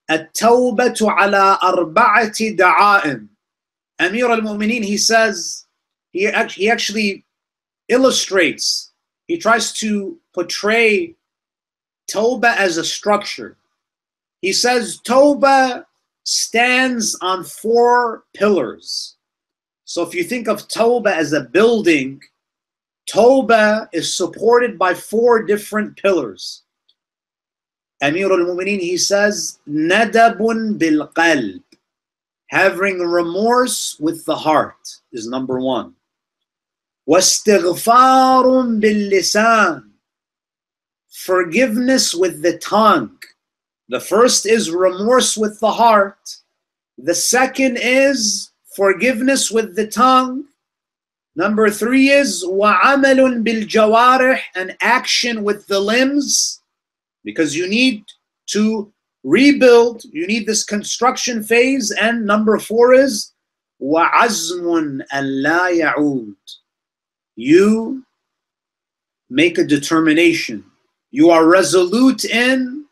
"At-tawbatu ala arba'ati da'a'im." Amir al-Mu'mineen, he says, he actually, he actually illustrates, he tries to portray Tawbah as a structure. He says Tawbah stands on four pillars. So if you think of Tawbah as a building, Tawbah is supported by four different pillars. Amir al-Mu'mineen, he says, Nadabun bil-qalb, having remorse with the heart is number one. Wastighfarun bil-lisan, forgiveness with the tongue. The first is remorse with the heart. The second is forgiveness with the tongue. Number three is وَعَمَلٌ بِالْجَوَارِحِ, an action with the limbs, because you need to rebuild, you need this construction phase. And number four is وَعَزْمٌ أَلَّا يَعُودٌ, you make a determination. You are resolute in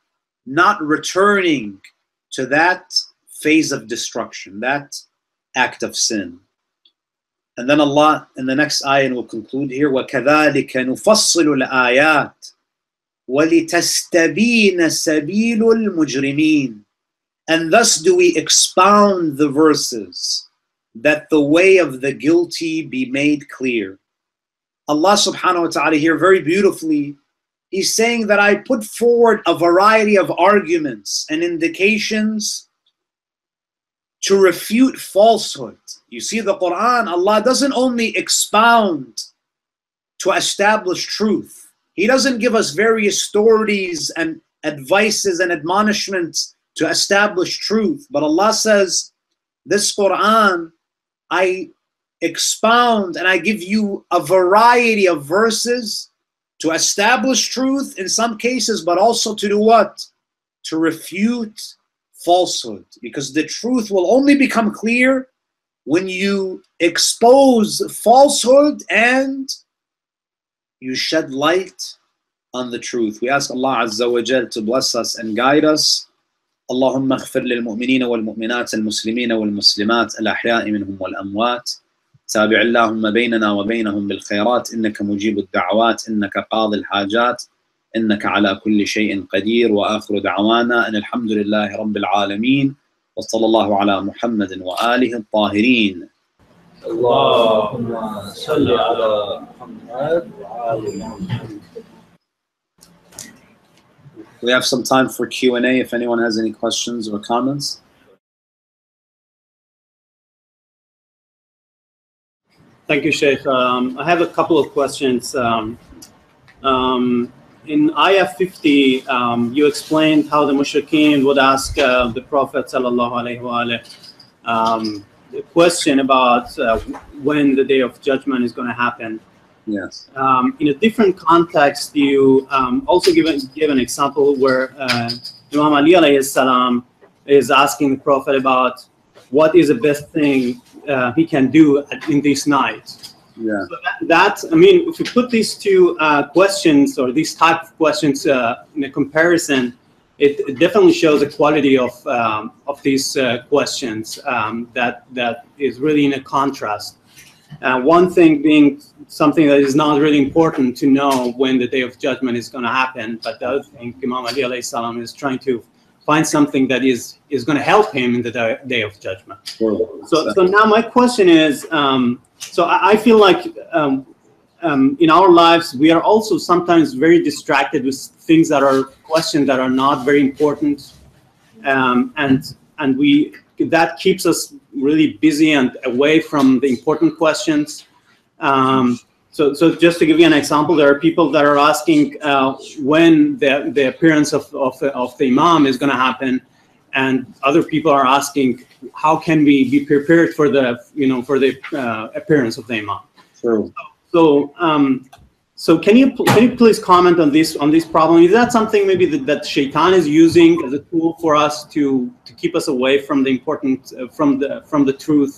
not returning to that phase of destruction, that act of sin. And then Allah, in the next ayah, and we'll conclude here, وَكَذَلِكَ نُفَصِّلُ الْآيَاتِ وَلِتَسْتَبِينَ سَبِيلُ الْمُجْرِمِينَ. And thus do we expound the verses, that the way of the guilty be made clear. Allah subhanahu wa ta'ala here very beautifully, He's saying that I put forward a variety of arguments and indications to refute falsehood. You see, the Quran, Allah doesn't only expound to establish truth. He doesn't give us various stories and advices and admonishments to establish truth. But Allah says, this Quran, I expound and I give you a variety of verses to establish truth in some cases, but also to do what? To refute falsehood, because the truth will only become clear when you expose falsehood and you shed light on the truth. We ask Allah Azza wa Jal to bless us and guide us. Allahumma ighfir lil mu'minina wal mu'minat al muslimina wal muslimat al ahya'i minhum wal amwat. تابع اللهم بيننا وبينهم بالخيرات إنك مجيب الدعوات إنك قاضي الحاجات إنك على كل شيء قدير وآخر دعوانا أن الحمد لله رب العالمين وصلى الله على محمد وآله الطاهرين. اللهم صل على محمد وآل محمد. We have some time for Q and A if anyone has any questions or comments. Thank you, Sheikh. Um, I have a couple of questions. Um, um, in Ayah fifty, um, you explained how the mushrikeen would ask uh, the Prophet sallallahu alaihi wasallam um, the question about uh, when the day of judgment is going to happen. Yes. Um, in a different context, you um, also give, give an example where uh, Imam Ali alayhi salam is asking the Prophet about what is the best thing Uh, he can do in this night. Yeah. So that, that, I mean, if you put these two uh, questions or these type of questions uh, in a comparison, it, it definitely shows the quality of um, of these uh, questions um, that that is really in a contrast. Uh, one thing being something that is not really important to know when the day of judgment is going to happen, but the other thing, Imam Ali alayhi salam is trying to find something that is is going to help him in the day, day of judgment. Sure. So, so now my question is, um, so I, I feel like um, um, in our lives we are also sometimes very distracted with things that are questions that are not very important, um, and and we that keeps us really busy and away from the important questions. Um, So, so just to give you an example, there are people that are asking uh, when the, the appearance of, of, of the Imam is going to happen, and other people are asking how can we be prepared for the you know for the uh, appearance of the Imam. Sure. So, um, so can you can you please comment on this on this problem? Is that something maybe that, that Shaitan is using as a tool for us to to keep us away from the important uh, from the from the truth?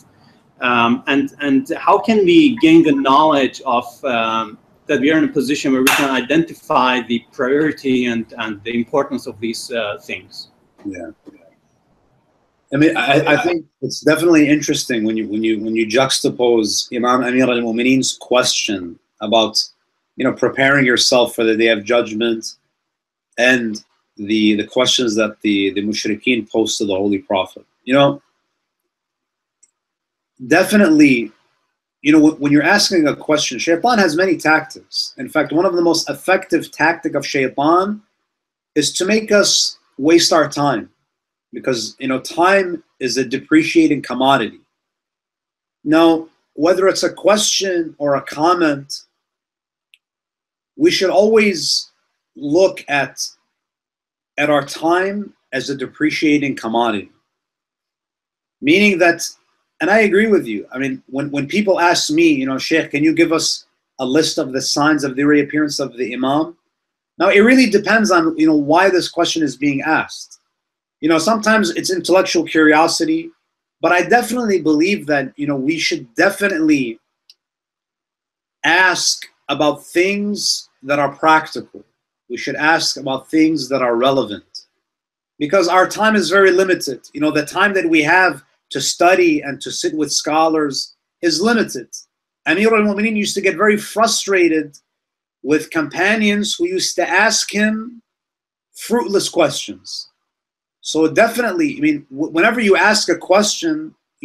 Um, and and how can we gain the knowledge of um, that we are in a position where we can identify the priority and and the importance of these uh, things? Yeah, I mean, I, I think it's definitely interesting when you when you when you juxtapose Imam Amir al-Mu'mineen's question about you know preparing yourself for the Day of Judgment and the the questions that the the mushrikeen posed to the Holy Prophet. You know. Definitely, you know, when you're asking a question, Shaitan has many tactics. In fact, one of the most effective tactic of Shaitan is to make us waste our time, because, you know, time is a depreciating commodity. Now, whether it's a question or a comment, we should always look at, at our time as a depreciating commodity, meaning that. And I agree with you. I mean, when, when people ask me, you know, Sheikh, can you give us a list of the signs of the reappearance of the Imam? Now, it really depends on, you know, why this question is being asked. You know, sometimes it's intellectual curiosity, but I definitely believe that, you know, we should definitely ask about things that are practical. We should ask about things that are relevant, because our time is very limited. You know, the time that we have to study and to sit with scholars is limited. Amir al-Mu'mineen used to get very frustrated with companions who used to ask him fruitless questions. So definitely, I mean, whenever you ask a question,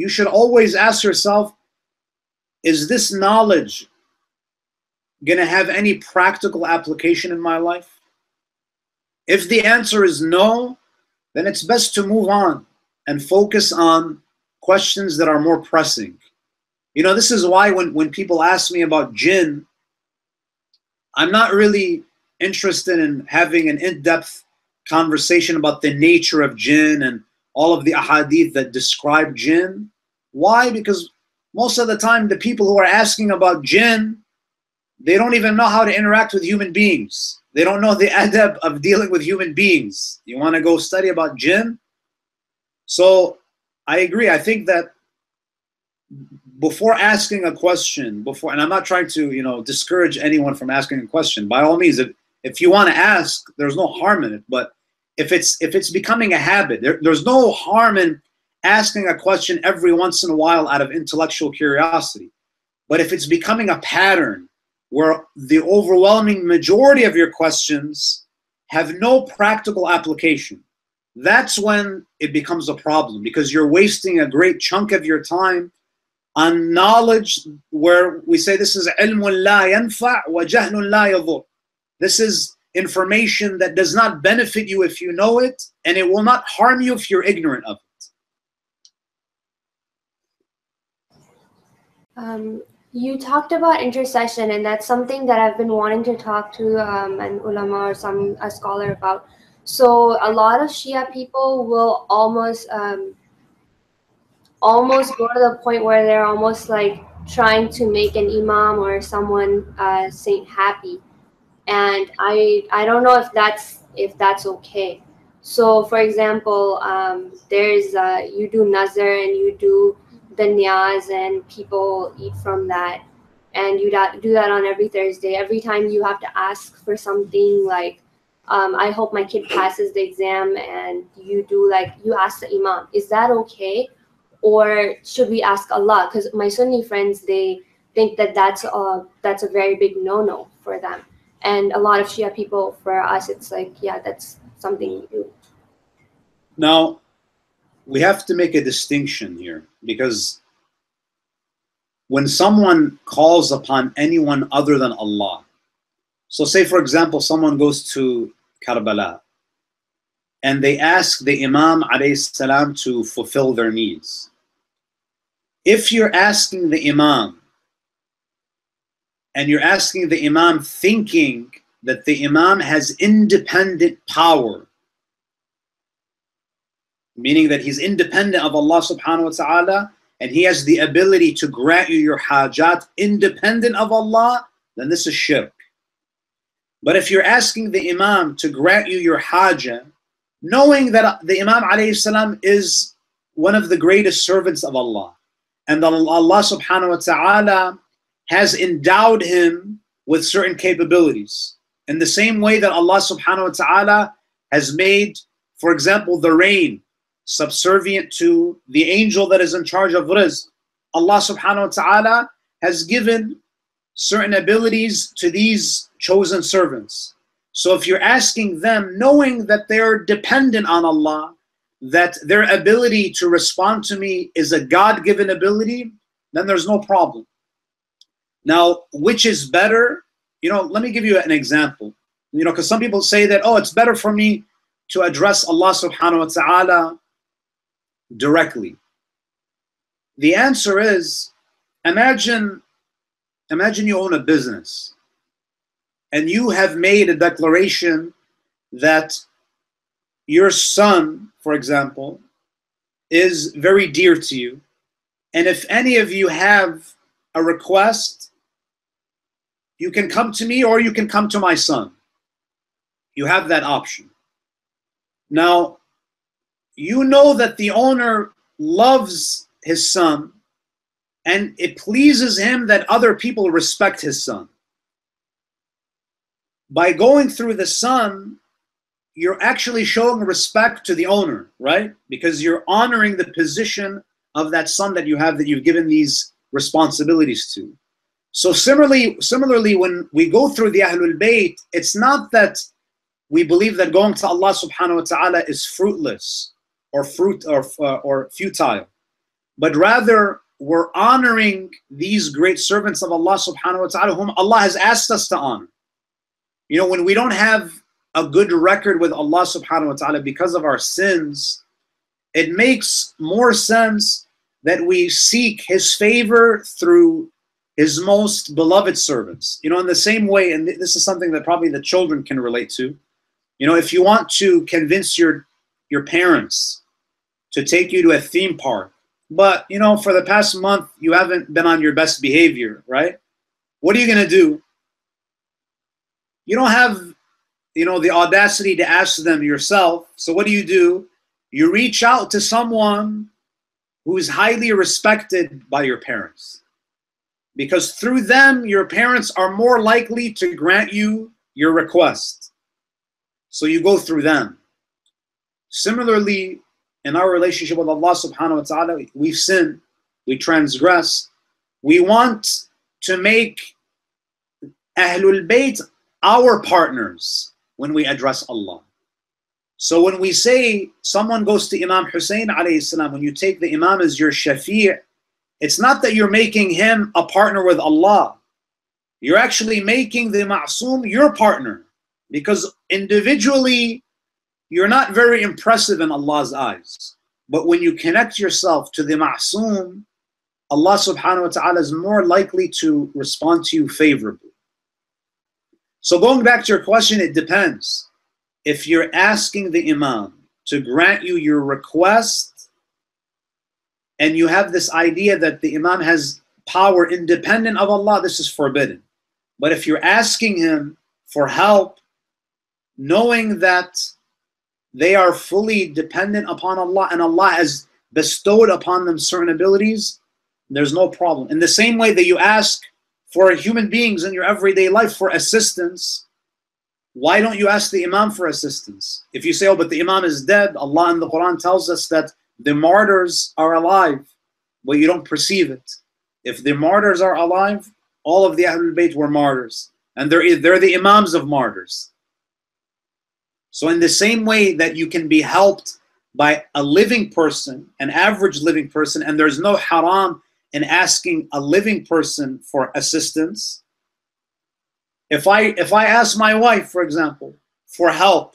you should always ask yourself, is this knowledge gonna have any practical application in my life? If the answer is no, then it's best to move on and focus on questions that are more pressing. You know, this is why when, when people ask me about jinn, I'm not really interested in having an in-depth conversation about the nature of jinn and all of the ahadith that describe jinn. Why? Because most of the time the people who are asking about jinn, they don't even know how to interact with human beings. They don't know the adab of dealing with human beings. You want to go study about jinn? So I agree. I think that before asking a question, before, and I'm not trying to, you know, discourage anyone from asking a question. By all means, if, if you want to ask, there's no harm in it. But if it's if it's becoming a habit, there, there's no harm in asking a question every once in a while out of intellectual curiosity. But if it's becoming a pattern where the overwhelming majority of your questions have no practical application, that's when it becomes a problem, because you're wasting a great chunk of your time on knowledge where we say this is ilmun la yanfa' wa jahlun la yadur. This is information that does not benefit you if you know it, and it will not harm you if you're ignorant of it. Um, you talked about intercession, and that's something that I've been wanting to talk to um, an ulama or some a scholar about. So a lot of Shia people will almost um, almost go to the point where they're almost like trying to make an imam or someone uh, saint happy, and I I don't know if that's if that's okay. So for example, um, there's uh, you do nazar and you do the niyaz, and people eat from that, and you do that on every Thursday. Every time you have to ask for something like, Um, I hope my kid passes the exam, and you do like, you ask the imam, is that okay? Or should we ask Allah? Because my Sunni friends, they think that that's a, that's a very big no-no for them. And a lot of Shia people, for us, it's like, yeah, that's something you do. Now, we have to make a distinction here, because when someone calls upon anyone other than Allah, so say, for example, someone goes to Karbala and they ask the Imam alayhi salam to fulfill their needs. If you're asking the Imam and you're asking the Imam thinking that the Imam has independent power, meaning that he's independent of Allah subhanahu wa ta'ala and he has the ability to grant you your hajat independent of Allah, then this is shirk. But if you're asking the Imam to grant you your hajjah, knowing that the Imam alayhi salam is one of the greatest servants of Allah, and Allah subhanahu wa ta'ala has endowed him with certain capabilities, in the same way that Allah subhanahu wa ta'ala has made, for example, the rain subservient to the angel that is in charge of rizq, Allah subhanahu wa ta'ala has given certain abilities to these chosen servants. So if you're asking them, knowing that they're dependent on Allah, that their ability to respond to me is a God-given ability, then there's no problem. Now, which is better? You know, let me give you an example. You know, because some people say that, oh, it's better for me to address Allah subhanahu wa ta'ala directly. The answer is, imagine Imagine you own a business and you have made a declaration that your son, for example, is very dear to you. And if any of you have a request, you can come to me or you can come to my son. You have that option. Now, you know that the owner loves his son, and it pleases him that other people respect his son. By going through the son, you're actually showing respect to the owner, right? Because you're honoring the position of that son that you have, that you've given these responsibilities to. So similarly, similarly, when we go through the Ahlul bayt, it's not that we believe that going to Allah subhanahu wa ta'ala is fruitless or fruit or, uh, or futile, but rather we're honoring these great servants of Allah subhanahu wa ta'ala, whom Allah has asked us to honor. You know, when we don't have a good record with Allah subhanahu wa ta'ala because of our sins, it makes more sense that we seek His favor through His most beloved servants. You know, in the same way, and this is something that probably the children can relate to, you know, if you want to convince your, your parents to take you to a theme park, but, you know, for the past month, you haven't been on your best behavior, right? What are you going to do? You don't have, you know, the audacity to ask them yourself. So what do you do? You reach out to someone who is highly respected by your parents, because through them, your parents are more likely to grant you your request. So you go through them. Similarly, in our relationship with Allah subhanahu wa ta'ala, we've sinned, we transgress. We want to make Ahlul bayt our partners when we address Allah. So when we say someone goes to Imam Hussein alayhi salam, when you take the Imam as your shafi', it's not that you're making him a partner with Allah. You're actually making the ma'soom your partner, because individually you're not very impressive in Allah's eyes. But when you connect yourself to the ma'soom, Allah subhanahu wa ta'ala is more likely to respond to you favorably. So going back to your question, it depends. If you're asking the imam to grant you your request, and you have this idea that the imam has power independent of Allah, this is forbidden. But if you're asking him for help, knowing that they are fully dependent upon Allah and Allah has bestowed upon them certain abilities, there's no problem. In the same way that you ask for human beings in your everyday life for assistance, why don't you ask the imam for assistance? If you say, oh, but the imam is dead, Allah in the Quran tells us that the martyrs are alive, but you don't perceive it. If the martyrs are alive, all of the Ahlul bayt were martyrs, and they're, they're the imams of martyrs. So in the same way that you can be helped by a living person, an average living person, and there's no haram in asking a living person for assistance. If I, if I ask my wife, for example, for help,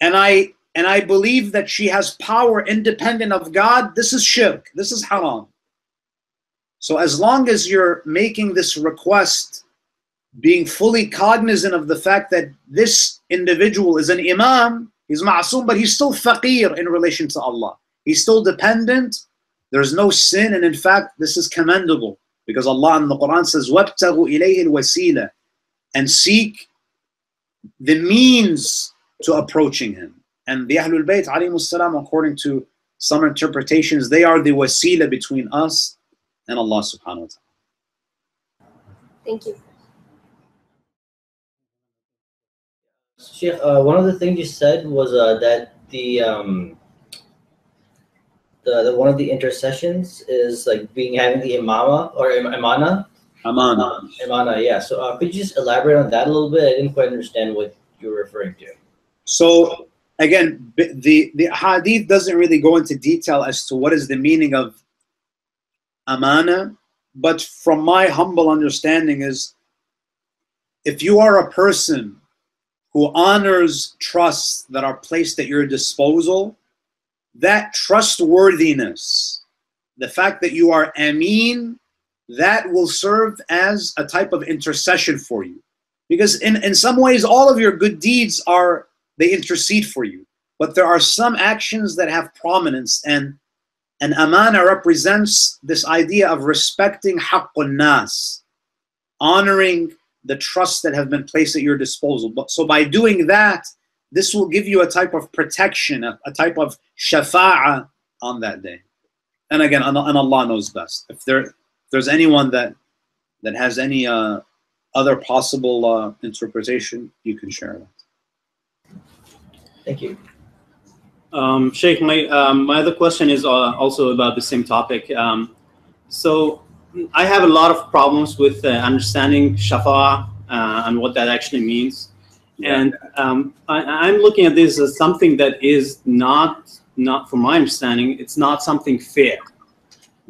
and I, and I believe that she has power independent of God, this is shirk, this is haram. So as long as you're making this request, being fully cognizant of the fact that this individual is an imam, he's ma'soom, but he's still faqir in relation to Allah. He's still dependent. There's no sin, and in fact, this is commendable, because Allah in the Quran says, وَابْتَغُوا إِلَيْهِ الْوَسِيلَةِ, and seek the means to approaching him. And the Ahlul bayt, alayhimu salam, according to some interpretations, they are the wasila between us and Allah subhanahu wa ta'ala. Thank you. Sheikh, uh, one of the things you said was uh, that the, um, the, the one of the intercessions is like being having the imama or im imana. Imana. Um, imana, yeah. So uh, could you just elaborate on that a little bit? I didn't quite understand what you were referring to. So again, the, the hadith doesn't really go into detail as to what is the meaning of amana, but from my humble understanding is, if you are a person who honors trusts that are placed at your disposal, that trustworthiness, the fact that you are ameen, that will serve as a type of intercession for you. Because in, in some ways, all of your good deeds are, they intercede for you. But there are some actions that have prominence, and an amana represents this idea of respecting haqqun nas, honoring the trusts that have been placed at your disposal. But so by doing that, this will give you a type of protection, a, a type of shafa'ah on that day. And again, and Allah knows best. If there, if there's anyone that that has any uh, other possible uh, interpretation, you can share that. Thank you. Um, Sheikh, my, um, my other question is uh, also about the same topic. Um, so I have a lot of problems with uh, understanding shafa'ah uh, and what that actually means. Yeah. And um, I, I'm looking at this as something that is not, not from my understanding, it's not something fair.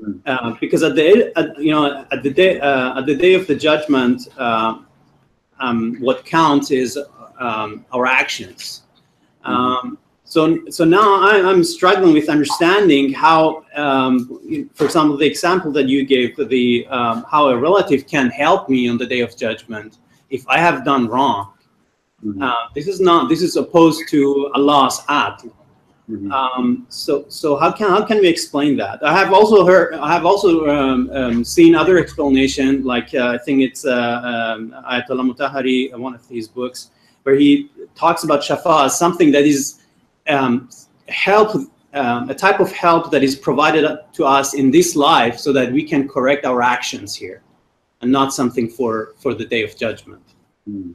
Mm. Uh, because at the, at, you know, at the day, uh, at the day of the judgment, uh, um, what counts is um, our actions. Mm-hmm. um, so, so now I, I'm struggling with understanding how, um, for example, the example that you gave, the um, how a relative can help me on the day of judgment if I have done wrong. Mm-hmm. uh, this is not. This is opposed to Allah's act. Mm-hmm. um, so, so how can how can we explain that? I have also heard. I have also um, um, seen other explanation. Like uh, I think it's uh, um, Ayatollah Mutahhari, one of his books, where he talks about shafa as something that is um, help, um, a type of help that is provided to us in this life so that we can correct our actions here and not something for, for the day of judgment. Mm.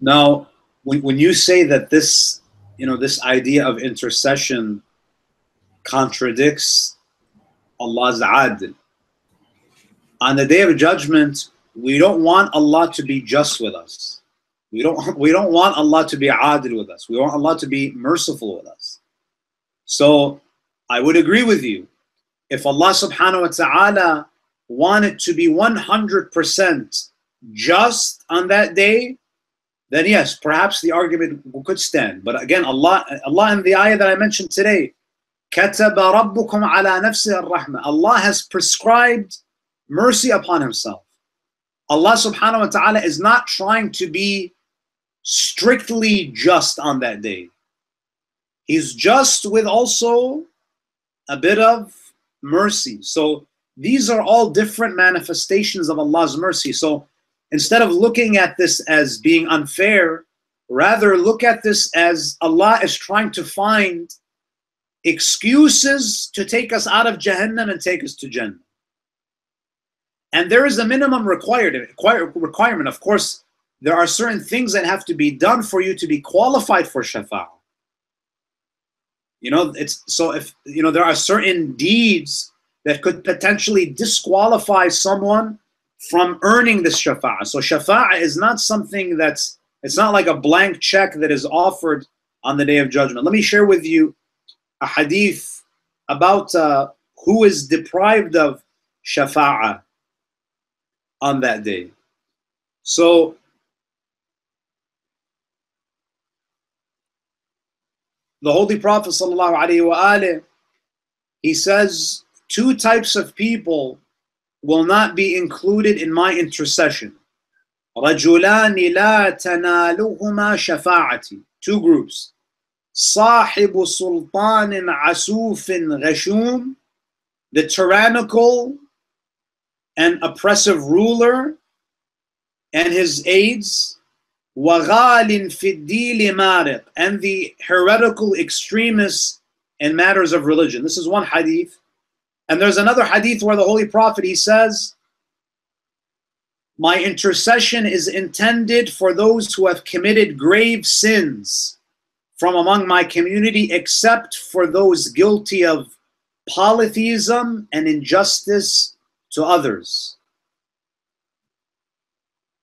Now, when, when you say that this, you know, this idea of intercession contradicts Allah's adl, on the day of judgment, we don't want Allah to be just with us. We don't, we don't want Allah to be adil with us. We want Allah to be merciful with us. So I would agree with you. If Allah subhanahu wa ta'ala wanted to be one hundred percent just on that day, then yes, perhaps the argument could stand. But again, Allah, Allah in the ayah that I mentioned today, كَتَبَ رَبُّكُمْ عَلَى نَفْسِهِ الرَّحْمَةِ, Allah has prescribed mercy upon himself. Allah subhanahu wa ta'ala is not trying to be strictly just on that day. He's just with also a bit of mercy. So these are all different manifestations of Allah's mercy. So instead of looking at this as being unfair, rather look at this as Allah is trying to find excuses to take us out of Jahannam and take us to Jannah. And there is a minimum required requirement. Of course, there are certain things that have to be done for you to be qualified for shafa'ah. You know, it's so if you know there are certain deeds that could potentially disqualify someone from earning this shafa'ah. So shafa'ah is not something that's, it's not like a blank check that is offered on the day of judgment. Let me share with you a hadith about uh, who is deprived of shafa'ah on that day. So the Holy Prophet sallallahu alaihi wasallam, he says, two types of people will not be included in my intercession. رَجُلَانِ لَا تَنَالُهُمَا شَفَاعَتِي. Two groups. صَاحِبُ سُلْطَانٍ عَسُوفٍ غَشُومٍ, the tyrannical an oppressive ruler and his aides, وَغَالٍ فِي الدِّيلِ مَارِقٍ, and the heretical extremists in matters of religion. This is one hadith. And there's another hadith where the Holy Prophet, he says, my intercession is intended for those who have committed grave sins from among my community, except for those guilty of polytheism and injustice to others.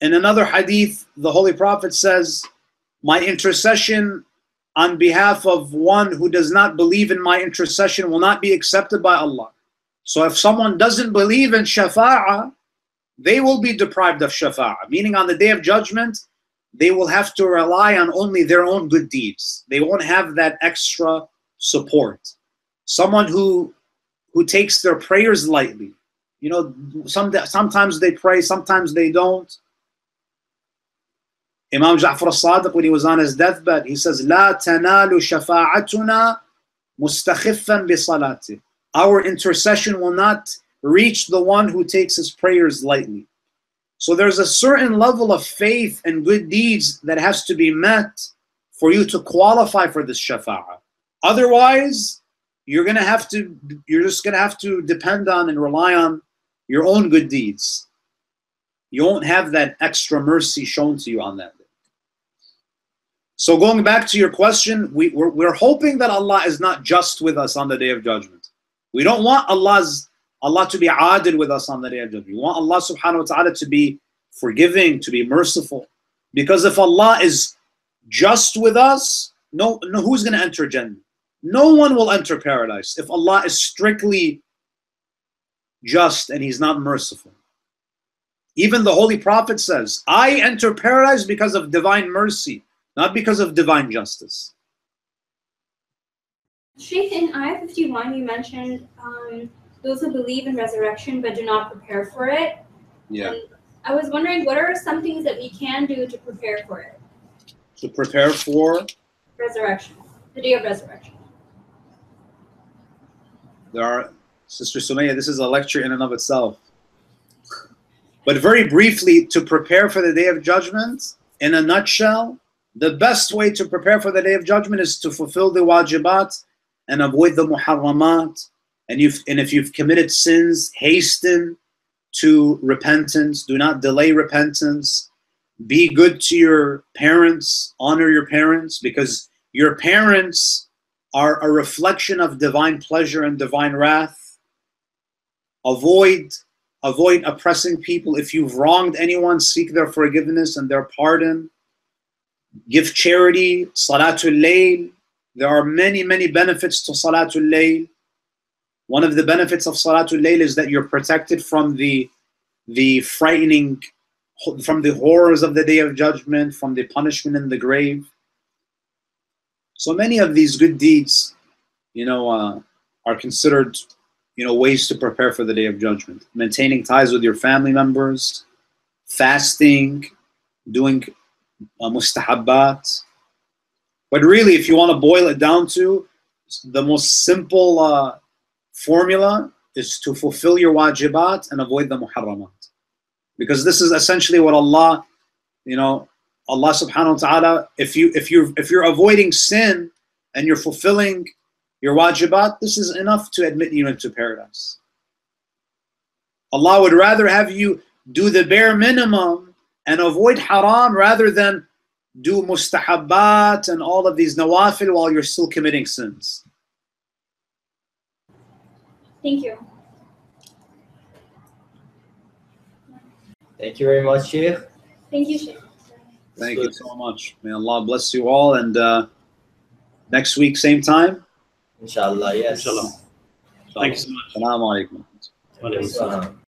In another hadith, the Holy Prophet says, my intercession on behalf of one who does not believe in my intercession will not be accepted by Allah. So if someone doesn't believe in shafa'ah, they will be deprived of shafa'ah, meaning on the day of judgment, they will have to rely on only their own good deeds. They won't have that extra support. Someone who, who takes their prayers lightly, you know, some, sometimes they pray, sometimes they don't. Imam Ja'far al-Sadiq, when he was on his deathbed, he says, "La tanalu shafa'atuna mustakhifan bi salati." Our intercession will not reach the one who takes his prayers lightly. So there's a certain level of faith and good deeds that has to be met for you to qualify for this shafa'ah. Otherwise, you're gonna have to, you're just gonna have to depend on and rely on your own good deeds. You won't have that extra mercy shown to you on that day. So going back to your question, we, we're, we're hoping that Allah is not just with us on the day of judgment. We don't want Allah's, Allah to be adil with us on the day of judgment. We want Allah subhanahu wa ta'ala to be forgiving, to be merciful. Because if Allah is just with us, no, no who's gonna enter Jannah? No one will enter paradise if Allah is strictly just and he's not merciful. Even the Holy Prophet says, I enter paradise because of divine mercy, not because of divine justice. Shaykh, in Ayah fifty-one, you mentioned um, those who believe in resurrection but do not prepare for it. Yeah. And I was wondering, what are some things that we can do to prepare for it? To prepare for? Resurrection, the day of resurrection. There are, Sister Sumaya, this is a lecture in and of itself. But very briefly, to prepare for the Day of Judgment, in a nutshell, The best way to prepare for the Day of Judgment is to fulfill the wajibat and avoid the muharramat. And, you've, and if you've committed sins, hasten to repentance. Do not delay repentance. Be good to your parents. Honor your parents, because your parents are a reflection of divine pleasure and divine wrath. Avoid, avoid oppressing people. If you've wronged anyone, seek their forgiveness and their pardon. Give charity, Salatul Layl. There are many, many benefits to Salatul Layl. One of the benefits of Salatul Layl is that you're protected from the, the frightening, from the horrors of the Day of Judgment, from the punishment in the grave. So many of these good deeds, you know, uh, are considered, you know, ways to prepare for the Day of Judgment. Maintaining ties with your family members, fasting, doing uh, mustahabbat. But really, if you want to boil it down to, the most simple uh, formula is to fulfill your wajibat and avoid the muharramat. Because this is essentially what Allah, you know, Allah subhanahu wa ta'ala, if, you, if, you're, if you're avoiding sin and you're fulfilling your wajibat, this is enough to admit you into paradise. Allah would rather have you do the bare minimum and avoid haram rather than do mustahabbat and all of these nawafil while you're still committing sins. Thank you. Thank you very much, Sheikh. Thank you, Sheikh. Thank you so much. May Allah bless you all. And uh, next week, same time? Inshallah, yes. Inshallah. Inshallah. Thank you so much. Assalamu alaikum.